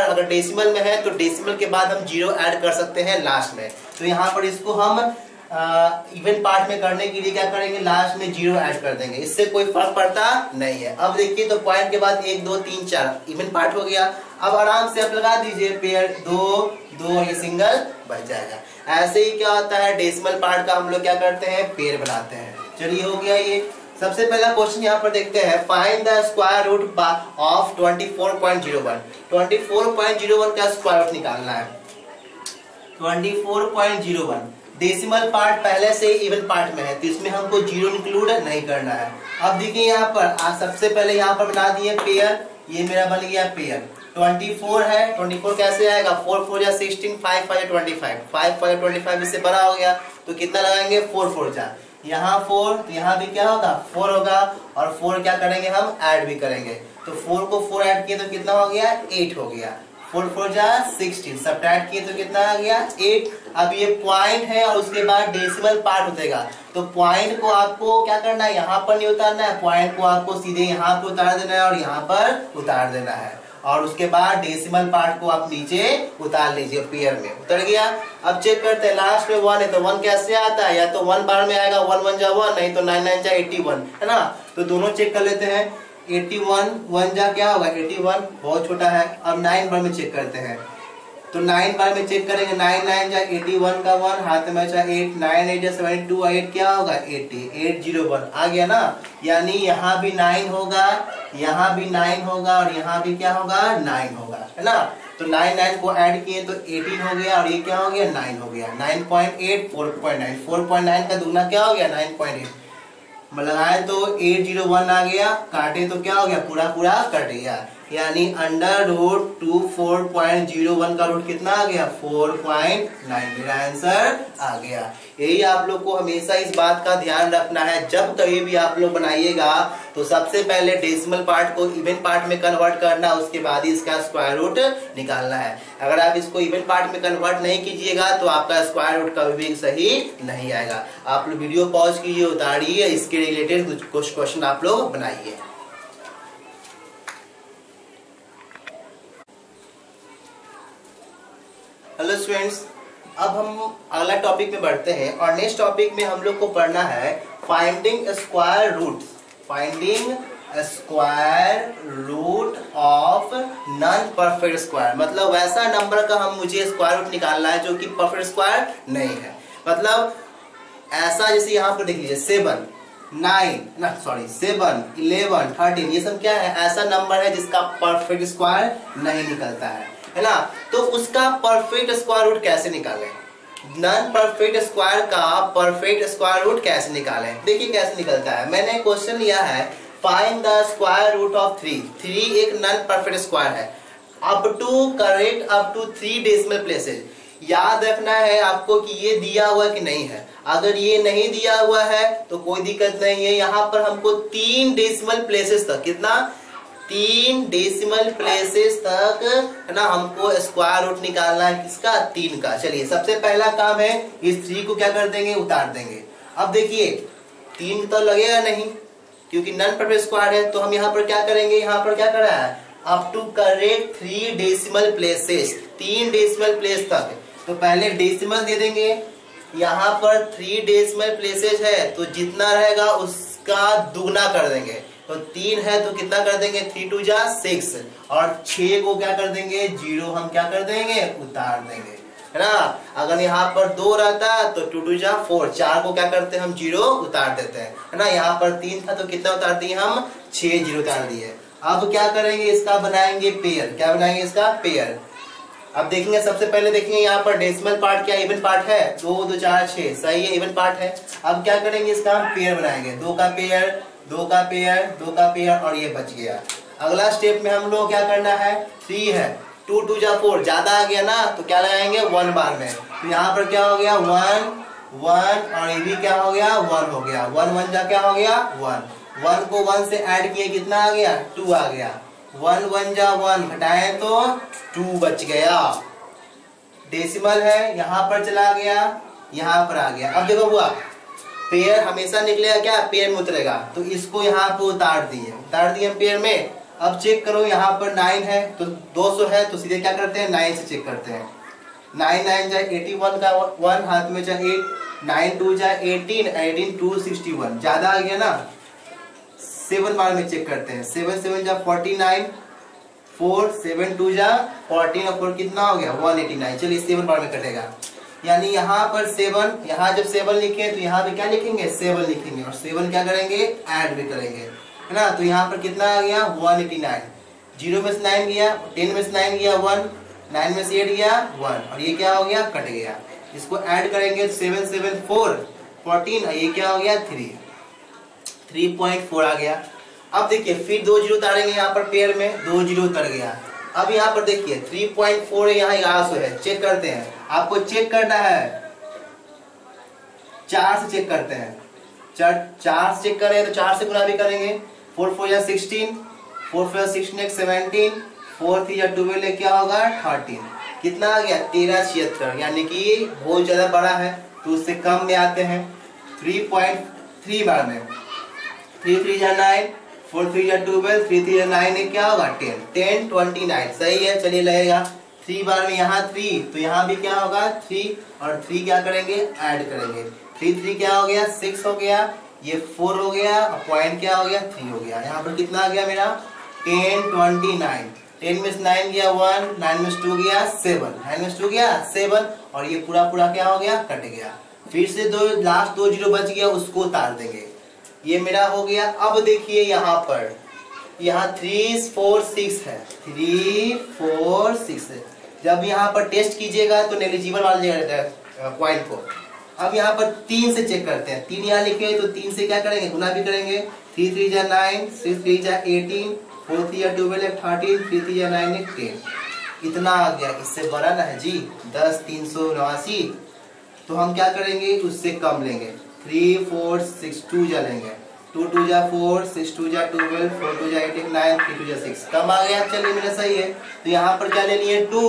अगर डेसिमल में है तो डेसिमल के बाद हम जीरो ऐड कर सकते हैं लास्ट में। तो यहाँ पर इसको हम इवन पार्ट में करने के लिए क्या करेंगे लास्ट में जीरो ऐड कर देंगे, इससे कोई फर्क पड़ता नहीं है। अब देखिए तो पॉइंट के बाद 1 2 3 4 इवन पार्ट हो गया। अब आराम से आप लगा दीजिए पेयर दो दो, ये सिंगल बच जाएगा। ऐसे ही क्या होता है डेसिमल पार्ट का हम लोग क्या करते हैं पेयर बनाते हैं। चलिए हो गया ये। सबसे पहला क्वेश्चन यहाँ पर देखते हैं, find the square root of 24.01। 24.01 का स्क्वायर रूट निकालना है। 24.01 डेसिमल पार्ट पहले से इवन पार्ट में है तो इसमें हमको जीरो इंक्लूड नहीं करना है। अब देखिए यहाँ पर सबसे पहले यहाँ पर बना दिए पेयर, ये मेरा बन गया पेयर। 24 है, 24 कैसे आएगा 4 4 जा 16, 5 5 जा 25, 5 5 जा 25 इससे बड़ा हो गया तो कितना लगाएंगे 4 4 जा, यहाँ 4 तो यहाँ भी क्या होगा 4 होगा, और 4 क्या करेंगे हम ऐड भी करेंगे। तो 4 को 4 ऐड किए तो कितना हो गया 8 हो गया। 4 4 जा 16 सब्ट्रैक्ट किए तो कितना आ गया 8। अब ये पॉइंट है और उसके बाद डेसिमल पार्ट उतरेगा, तो पॉइंट को आपको क्या करना है यहाँ पर नहीं उतारना है, पॉइंट को आपको सीधे यहाँ पर उतार देना है और यहाँ पर उतार देना है, और उसके बाद डेसिमल पार्ट को आप नीचे उतार लीजिए पेयर में। उतर गया। अब चेक करते हैं लास्ट में 1 है तो 1 कैसे आता है, या तो 1 बार में आएगा 1 1 जा 1, नहीं तो 9 9 जा 81, है ना। तो दोनों चेक कर लेते हैं। 81 1 जा क्या होगा 81 बहुत छोटा है। अब 9 बार में चेक करते हैं, तो 9 बार में चेक करेंगे 9 9 जा 81 का 1 हाथ में बचा 8, 9 8 जा 72 8 क्या होगा 80 8 0 1 आ गया ना। यानी यहाँ भी 9 होगा, यहाँ भी 9 होगा, और यहाँ भी क्या होगा 9 होगा, है ना। तो 9 9 को ऐड किए तो 18 हो गया, और ये क्या हो गया 9 हो गया। 9.8 4.9 4.9 का दुगना क्या हो गया 9.8 लगाए तो 801 आ गया, काटे तो क्या हो गया पूरा पूरा कट गया। यानी अंडर रूट 24.01 का रूट कितना आ गया 4.9, मेरा आंसर आ गया। यही आप लोग को हमेशा इस बात का ध्यान रखना है, जब कभी भी आप लोग बनाइएगा तो सबसे पहले डेसिमल पार्ट को इवन पार्ट में कन्वर्ट करना, उसके बाद ही इसका स्क्वायर रूट निकालना है। अगर आप इसको इवन पार्ट में कन्वर्ट नहीं कीजिएगा तो आपका स्क्वायर रूट कभी भी सही नहीं आएगा। आप लोग वीडियो पॉज कीजिए, उतारिए, इसके रिलेटेड कुछ क्वेश्चन आप लोग बनाइए। हेलो स्टूडेंट्स, अब हम अगला टॉपिक में बढ़ते हैं, और नेक्स्ट टॉपिक में हम लोग को पढ़ना है finding square root, finding square root of non perfect square. मतलब वैसा नंबर का हम मुझे स्क्वायर रूट निकालना है जो कि परफेक्ट स्क्वायर नहीं है। मतलब ऐसा जैसे यहाँ पर देख लीजिए 7 9 सॉरी 7 11 13 ये सब क्या है ऐसा नंबर है जिसका परफेक्ट स्क्वायर नहीं निकलता है ना। तो उसका परफेक्ट स्क्वायर रूट कैसे निकालें, नॉन परफेक्ट स्क्वायर का परफेक्ट स्क्वायर रूट कैसे निकालें। देखिए कैसे निकलता है। मैंने क्वेश्चन लिया है find the square root of 3 एक नॉन परफेक्ट स्क्वायर है, up to correct up to 3 decimal places. याद रखना है आपको कि ये दिया हुआ कि नहीं है। अगर ये नहीं दिया हुआ है तो कोई दिक्कत नहीं है। यहाँ पर हमको 3 डेसिमल प्लेसेस तक, कितना, 3 डेसिमल प्लेसेस तक, है ना, हमको स्क्वायर रूट निकालना है किसका, 3 का। चलिए सबसे पहला काम है इस 3 को क्या कर देंगे, उतार देंगे। अब देखिए 3 तो लगेगा नहीं क्योंकि नॉन परफेक्ट स्क्वायर है, तो हम यहाँ पर क्या करेंगे, यहाँ पर क्या कर रहा है, up to correct 3 decimal places, 3 decimal place तक। तो पहले डेसिमल दे देंगे, यहाँ पर 3 डेसिमल प्लेसेस है तो जितना रहेगा उसका दुगना कर देंगे। तो 3 है तो कितना कर देंगे, 3 2 जा 6, और 6 को क्या कर देंगे, 0 हम क्या कर देंगे, उतार देंगे, है ना। अगर यहाँ पर 2 रहता तो 2 2 जा 4, 4 को क्या करते हैं हम, 0 उतार देते हैं, है ना। यहाँ पर 3 था तो कितना उतार दिए हम, 6, 0 उतार दिए। अब क्या करेंगे, इसका बनाएंगे पेयर, क्या बनाएंगे इसका, पेयर। अब देखेंगे सबसे पहले, देखेंगे यहाँ पर डेसिमल पार्ट क्या इवन पार्ट है, 2 2 4 6, सही है, इवन पार्ट है। अब क्या करेंगे इसका हम पेयर बनाएंगे, 2 का पेयर 2 का पेयर 2 का पेयर, और ये बच गया। अगला स्टेप में हम लोग क्या करना है, 3 है, 2 2 जा 4, ज्यादा आ गया ना तो क्या लगाएंगे 1 बार में। तो यहाँ पर क्या हो गया, 1 1, और ये भी क्या हो गया, 1 हो गया, 1 1 जा 1 को 1 से ऐड किए कितना आ गया, 2 आ गया, 1 1 जा 1 घटाएं तो 2 बच गया। डेसिमल है यहाँ पर चला गया, यहाँ पर आ गया। अब देखो हुआ पेयर हमेशा निकलेगा क्या, पेयर में उतरेगा, तो इसको यहाँ पे उतार दिए पेयर में। अब चेक करो यहाँ पर 9 है तो 200 है तो सीधे क्या करते हैं, 9 से चेक करते हैं। 9 9 जा 81 का 1 हाथ में जा 8, 9 2 जा 18 18 2 61, ज्यादा आ गया ना, 7 बार में चेक करते हैं। 7 7 जा 49, 4 7 2 जा 14, और 4 कितना हो गया, 189। चलिए 7 बार में कटेगा, यानी यहाँ पर 7, यहाँ जब 7 लिखे तो यहाँ पे क्या लिखेंगे, 7 लिखेंगे, और 7 क्या करेंगे, ऐड भी करेंगे, है ना। तो यहाँ पर कितना आ गया, 189, 0 में से 9 गया, 10 में से 9 गया 1, 9 में से 8 गया 1, और ये क्या हो गया, कट गया। इसको ऐड करेंगे, 7 7 4 14, और ये क्या हो गया, 3 3.4 आ गया। अब देखिए फिर 2 0 उतारेंगे, यहाँ पर पेयर में 2 0 उतर गया। अब यहाँ पर देखिए 3.4 है, यहाँ 1100 है, चेक करते हैं। आपको चेक करना है 4 से चेक करते हैं, 4 से चेक करें तो 4 से गुणा भी करेंगे। 4 4 जा 16, 4 4 जा 16 17, 4 3 जा 12 क्या होगा, 13, कितना आ गया, 1376, यानी कि बहुत ज़्यादा बड़ा है तो उससे कम में आते हैं। 3.3 बार में, 3 3 जा 9, 4 3 जा 12, 3 3 जा 9 है क्या होगा, 10 10 29, सही है, चलिए लगेगा। 3 बार में यहाँ 3 तो यहाँ भी क्या होगा 3, और 3 क्या करेंगे, ऐड करेंगे। 3 3 क्या हो गया, 6 हो गया, ये 4 हो गया, पॉइंट क्या हो गया, 3 हो गया। यहाँ पर कितना आ गया मेरा, 10 29, 10 में से 9 गया 1, 9 में से 2 गया 7, 9 में से 2 गया 7, और ये पूरा क्या हो गया, कट गया। फिर से लास्ट 2 0 बच गया, उसको उतार देंगे, ये मेरा हो गया। अब देखिए यहाँ पर, यहाँ 3 4 6 है, 3 4 6 है। जब यहाँ पर टेस्ट कीजिएगा तो नेग्लिजिबल वाले पॉइंट को। अब यहाँ पर 3 से चेक करते हैं, 3 यहाँ लिखे तो 3 से क्या करेंगे, गुना भी करेंगे। 3 3 जा 9, 6 3 जा 18, 4 3 जा 12 13, 3 3 जा 9 10, इतना आ गया, इससे बड़ा ना है जी 10 389। तो हम क्या करेंगे, उससे कम लेंगे, 3 4 6 2 जा लेंगे, 2 2 जा 4, 6 2 जा 12, 4 2 जा 18 9, 3 2 जा 6, कम आ गया, चलिए मेरा सही है। तो यहाँ पर क्या ले लिए, 2,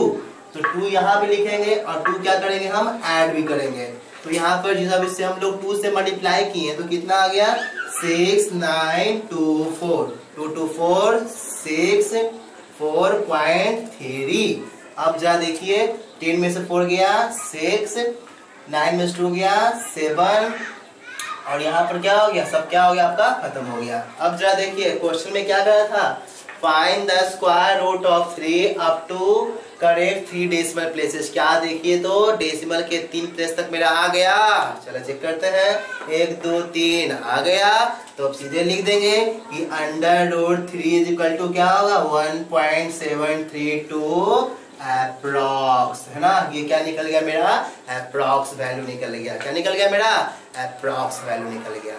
तो 2 यहाँ भी लिखेंगे और 2 क्या करेंगे, हम ऐड भी करेंगे। तो यहाँ पर जिस इससे हम लोग 2 से मल्टीप्लाई किए तो कितना आ गया, 6 9 2 4, 2 2 4 6 4.3। अब जा देखिए 10 में से 4 गया 6, 9 में से 2 गया 7, और यहाँ पर क्या हो गया, सब क्या हो गया आपका, खत्म हो गया। अब जरा देखिए क्वेश्चन में क्या कहा था, find the square root of 3 up to correct 3 decimal places. क्या देखिए तो डेसिमल के 3 प्लेस तक मेरा आ गया। चलो चेक करते हैं, 1 2 3 आ गया। तो अब सीधे लिख देंगे कि √3 क्या होगा, 1.732 एप्रॉक्स, है ना। ये क्या निकल गया मेरा, एप्रॉक्स वैल्यू निकल गया, क्या निकल गया मेरा, एप्रॉक्स वैल्यू निकल गया।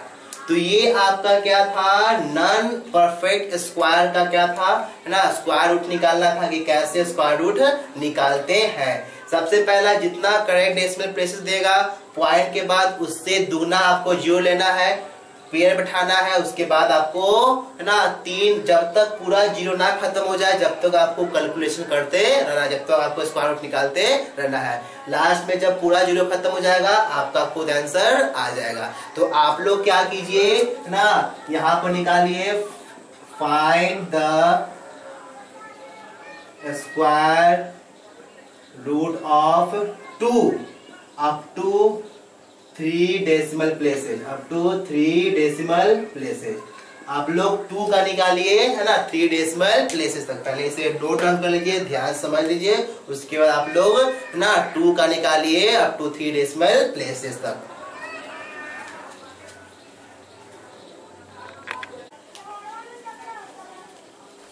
तो ये आपका क्या था, नॉन परफेक्ट स्क्वायर का क्या था, है ना, स्क्वायर रूट निकालना था कि कैसे स्क्वायर रूट निकालते हैं। सबसे पहला जितना करेक्ट डेसिमल प्लेसेस देगा पॉइंट के बाद उससे दुगना आपको जीरो लेना है, पेयर बैठाना है, उसके बाद आपको है ना तीन, जब तक पूरा जीरो ना खत्म हो जाए जब तक आपको कैलकुलेशन करते रहना, जब तक आपको स्क्वायर रूट निकालते रहना है। लास्ट में जब पूरा जीरो खत्म हो जाएगा आपका खुद आंसर आ जाएगा। तो आप लोग क्या कीजिए ना, यहाँ पर निकालिए find the square root of 2 up to 3 decimal places. आप लोग 2 का निकालिए है ना 3 डेसिमल प्लेसेज तक, पहले इसे नोट डाउन कर लीजिए, ध्यान समझ लीजिए, उसके बाद आप लोग ना 2 का निकालिए अप टू 3 डेसिमल प्लेसेज तक।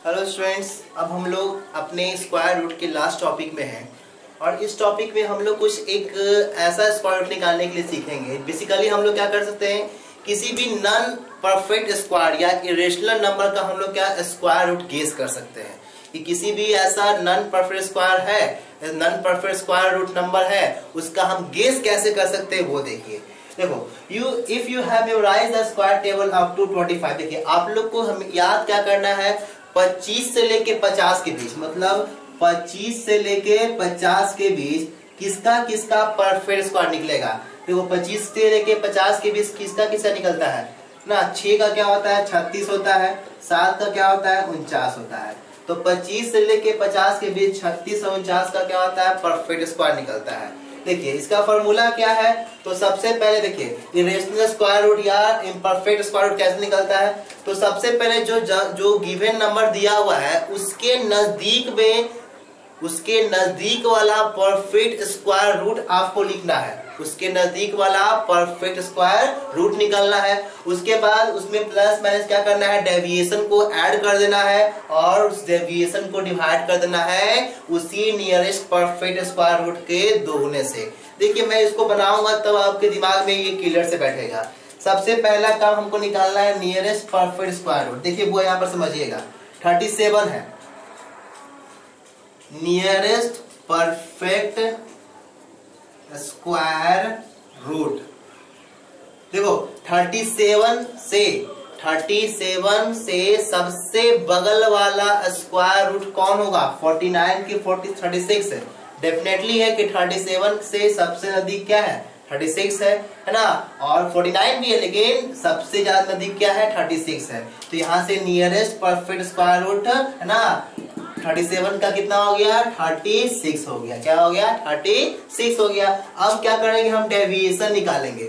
हेलो स्टूडेंट्स, अब हम लोग अपने स्क्वायर रूट के लास्ट टॉपिक में हैं और इस टॉपिक में हम लोग कुछ एक ऐसा स्क्वायर रूट निकालने के लिए सीखेंगे। बेसिकली हम लोग क्या कर सकते हैं, किसी भी नॉन परफेक्ट स्क्वायर या इरेशनल नंबर का हम लोग क्या स्क्वायर रूट गेस कर सकते हैं कि किसी भी ऐसा नॉन परफेक्ट स्क्वायर है, non perfect square root number है, उसका हम गेस कैसे कर सकते हैं वो देखिए। देखो if you have memorized the square table up to 25, देखिए आप लोग को हम याद क्या करना है 25 से लेके 50 के बीच, मतलब 25 से लेके 50 के बीच किसका किसका परफेक्ट स्क्वायर निकलेगा। देखो 25 से लेके 50 के बीच किसका किसका निकलता है ना, 6 का क्या होता है 36 होता है, 7 का क्या होता है 49 होता है। तो 25 से लेके 50 के बीच 36 और 49 का क्या होता है परफेक्ट स्क्वायर निकलता है। देखिए इसका फॉर्मूला क्या है, तो सबसे पहले देखिए इरेशनल स्क्वायर रूट या इम्परफेक्ट स्क्वायर रूट कैसे निकलता है। तो सबसे पहले जो गिवन नंबर दिया हुआ है उसके नजदीक वाला परफेक्ट स्क्वायर रूट आपको लिखना है, उसके नजदीक वाला परफेक्ट स्क्वायर रूट निकालना है। उसके बाद उसमें प्लस माइनस क्या करना है, डेविएशन को ऐड कर देना है और उस डेविएशन को डिवाइड कर देना है उसी नियरेस्ट परफेक्ट स्क्वायर रूट के दोगुने से। देखिए मैं इसको बनाऊंगा तब आपके दिमाग में ये क्लियर से बैठेगा। सबसे पहला काम हमको निकालना है नियरेस्ट परफेक्ट स्क्वायर रूट। देखिए वो यहाँ पर समझिएगा 37 है नियरेस्ट परफेक्ट स्क्वायर रूट। देखो 37 से सबसे बगल वाला स्क्वायर रूट कौन होगा, 49 की 36 है, डेफिनेटली है कि 37 से सबसे नजदीक क्या है 36 है ना, और 49 भी है लेकिन सबसे ज्यादा नजदीक क्या है 36 है। तो यहाँ से नियरेस्ट परफेक्ट स्क्वायर रूट है ना 37 का कितना हो गया 36 हो गया, क्या हो गया 36 हो गया। अब क्या करेंगे हम डेविएशन निकालेंगे।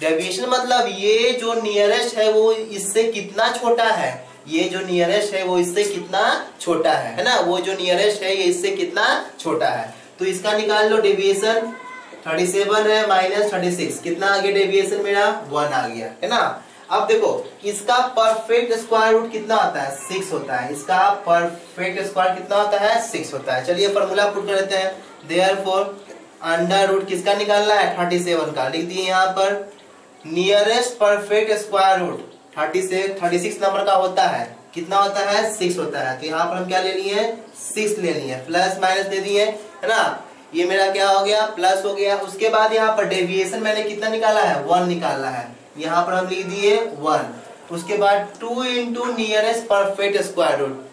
डेविएशन मतलब ये जो नियरेस्ट है वो इससे कितना छोटा है, ये जो नियरेस्ट है वो इससे कितना छोटा है ना, वो जो नियरेस्ट है ये इससे कितना छोटा है। तो इसका निकाल लो डेविएशन, 37 है माइनस 36 कितना आ गया डेविएशन मेरा 1 आ गया है ना। अब देखो इसका परफेक्ट स्क्वायर रूट कितना होता है 6 होता है, इसका परफेक्ट स्क्वायर कितना होता है 6 होता है। चलिए फॉर्मूला पुट कर लेते हैं, देयरफॉर अंडर रूट किसका निकालना है 37 का, लिख दिए यहाँ पर nearest perfect square root 36 number का होता है, कितना होता है 6 होता है। तो यहाँ पर हम क्या ले लिए 6 ले लिए, प्लस माइनस दे दिए है ना, ये मेरा क्या हो गया प्लस हो गया। उसके बाद यहाँ पर डेविएशन मैंने कितना निकाला है 1 निकाला है, यहाँ पर हम लिख दिए 1। उसके बाद 2 into nearest perfect square root,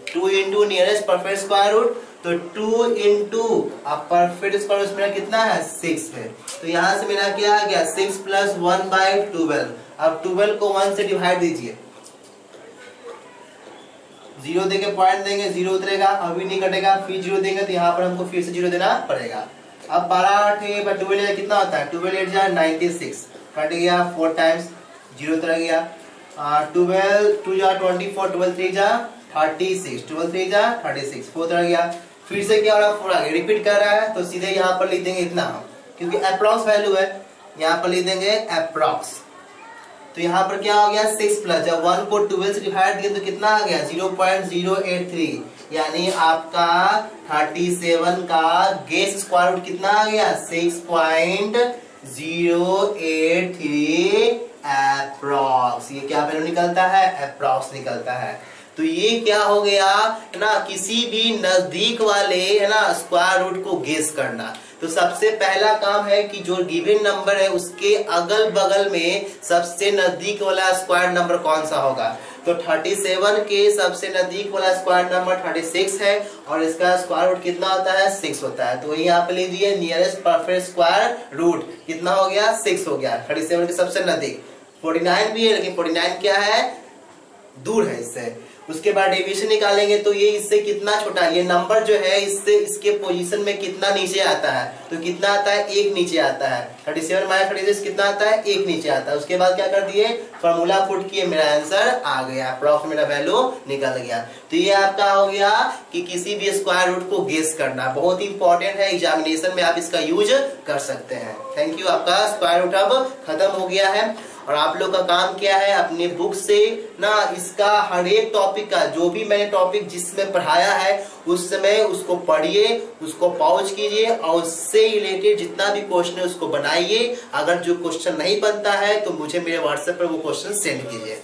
तो 2 इंटू अब परफेक्ट स्क्वायर रूट मेरा कितना है 6 है। तो यहाँ से मेरा क्या आ गया 6 प्लस 1 बाई 12। अब 12 को 1 से डिवाइड दीजिए, 0 देके पॉइंट देंगे 0 उतरेगा, अभी नहीं कटेगा, फिर 0 देंगे तो यहाँ पर हमको फिर से 0 देना पड़ेगा। अब 12 कितना होता है 12 8 96 कट गया, 4 टाइम्स 0 तरह गया, 12 2 जा 24 12 3 जा 36 4 तरह गया, फिर से क्या हो रहा 4 आ गया, रिपीट कर रहा है। तो सीधे यहाँ पर लिख देंगे इतना, क्योंकि अप्रॉक्स वैल्यू है यहाँ पर लिख देंगे अप्रॉक्स। तो यहाँ पर क्या हो गया 6 प्लस जब 1 को 12 से डिवाइड किया तो कितना आ गया 0.083, यानी आपका 37 का गेस स्क्वायर रूट कितना आ गया 6.083 एप्रॉक्स। ये क्या वैल्यू निकलता है अप्रॉक्स निकलता है। तो ये क्या हो गया है ना, किसी भी नजदीक वाले है ना स्क्वायर रूट को गेस करना। तो सबसे पहला काम है कि जो गिवन नंबर है उसके अगल बगल में सबसे नजदीक वाला स्क्वायर नंबर कौन सा होगा। तो 37 के सबसे नजदीक वाला स्क्वायर नंबर 36 है और इसका स्क्वायर रूट कितना होता है, 6 होता है। तो यहाँ पे लीजिए नियरेस्ट परफेक्ट स्क्वायर रूट कितना हो गया, 6 हो गया। 37 के सबसे नजदीक 49 भी है, लेकिन 49 क्या है, दूर है इससे। उसके बाद डिवीजन निकालेंगे तो ये इससे कितना छोटा, ये नंबर जो है इससे इसके पोजीशन में कितना नीचे आता है, तो कितना आता है, एक नीचे आता है। 37 माइनस 36 कितना आता है, एक नीचे आता है। उसके बाद क्या कर दिए, फॉर्मूला पुट किए, मेरा आंसर आ गया, अप्रॉक्स मेरा वैल्यू निकल गया। तो ये आपका हो गया कि किसी भी स्क्वायर रूट को गेस करना बहुत इंपॉर्टेंट है, एग्जामिनेशन में आप इसका यूज कर सकते हैं। Thank you. आपका स्क्वायर रूट अब खत्म हो गया है और आप लोग का काम क्या है, अपने बुक से ना इसका हर एक टॉपिक का जो भी मैंने टॉपिक जिसमें पढ़ाया है उस समय उसको पढ़िए, उसको पॉज कीजिए और उससे रिलेटेड जितना भी क्वेश्चन है उसको बनाइए। अगर जो क्वेश्चन नहीं बनता है तो मुझे मेरे व्हाट्सएप पर वो क्वेश्चन सेंड कीजिए।